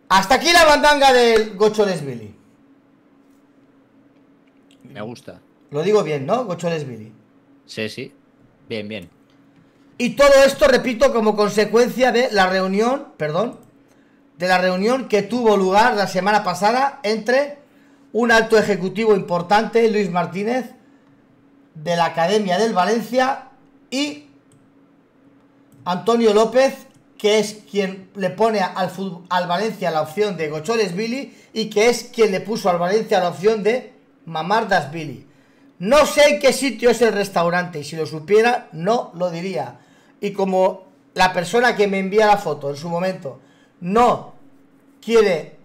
Hasta aquí la bandanga del Gocholeishvili. Me gusta. Lo digo bien, ¿no? Gocholeishvili. Sí, sí. Bien, bien. Y todo esto, repito, como consecuencia de la reunión, perdón, de la reunión que tuvo lugar la semana pasada entre un alto ejecutivo importante, Luis Martínez, de la Academia del Valencia, y Antonio López, que es quien le pone al, al Valencia la opción de Gocholeishvili y que es quien le puso al Valencia la opción de Mamardashvili. No sé en qué sitio es el restaurante y si lo supiera no lo diría. Y como la persona que me envía la foto en su momento no quiere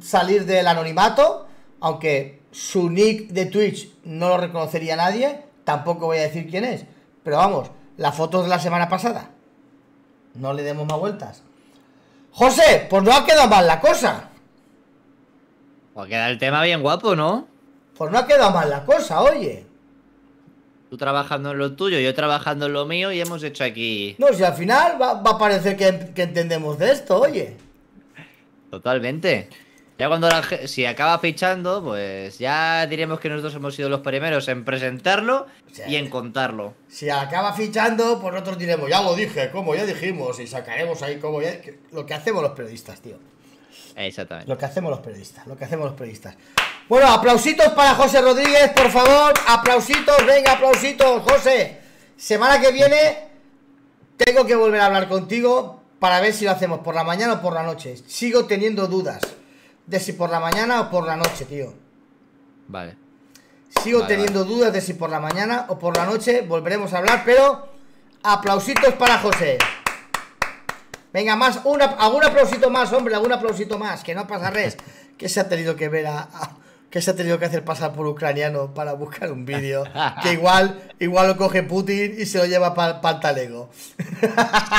salir del anonimato, aunque su nick de Twitch no lo reconocería nadie, tampoco voy a decir quién es. Pero vamos, la foto de la semana pasada. No le demos más vueltas. José, pues no ha quedado mal la cosa. Pues queda el tema bien guapo, ¿no? Pues no ha quedado mal la cosa, oye. Tú trabajando en lo tuyo, yo trabajando en lo mío y hemos hecho aquí... No, si al final va, va a parecer que, que entendemos de esto, oye. Totalmente. Ya cuando la, si acaba fichando, pues ya diremos que nosotros hemos sido los primeros en presentarlo, o sea, y en contarlo. Si acaba fichando, pues nosotros diremos, ya lo dije, como ya dijimos, y sacaremos ahí como ya... Lo que hacemos los periodistas, tío. Exactamente. Lo que hacemos los periodistas, lo que hacemos los periodistas. Bueno, aplausitos para José Rodríguez, por favor. Aplausitos, venga, aplausitos, José. Semana que viene tengo que volver a hablar contigo para ver si lo hacemos por la mañana o por la noche. Sigo teniendo dudas de si por la mañana o por la noche, tío. Vale. Sigo vale, teniendo vale. dudas de si por la mañana o por la noche volveremos a hablar, pero aplausitos para José. Venga, más, una, algún aplausito más, hombre, algún aplausito más, que no pasa res. Que se ha tenido que ver a, a... Que se ha tenido que hacer pasar por ucraniano para buscar un vídeo. Que igual igual lo coge Putin y se lo lleva para pa el talego.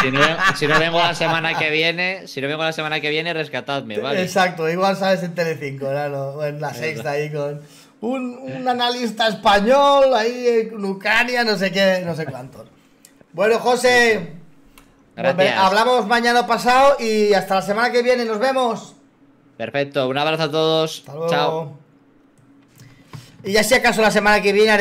Si no, si no vengo la semana que viene, si no vengo la semana que viene, rescatadme, ¿vale? Exacto, igual sabes en Telecinco, ¿no? O en La Sexta ahí con un, un analista español ahí en Ucrania, no sé qué, no sé cuántos. Bueno, José... Gracias. Hablamos mañana pasado y hasta la semana que viene, nos vemos. Perfecto, un abrazo a todos. Hasta luego. Chao. Y ya si acaso la semana que viene haré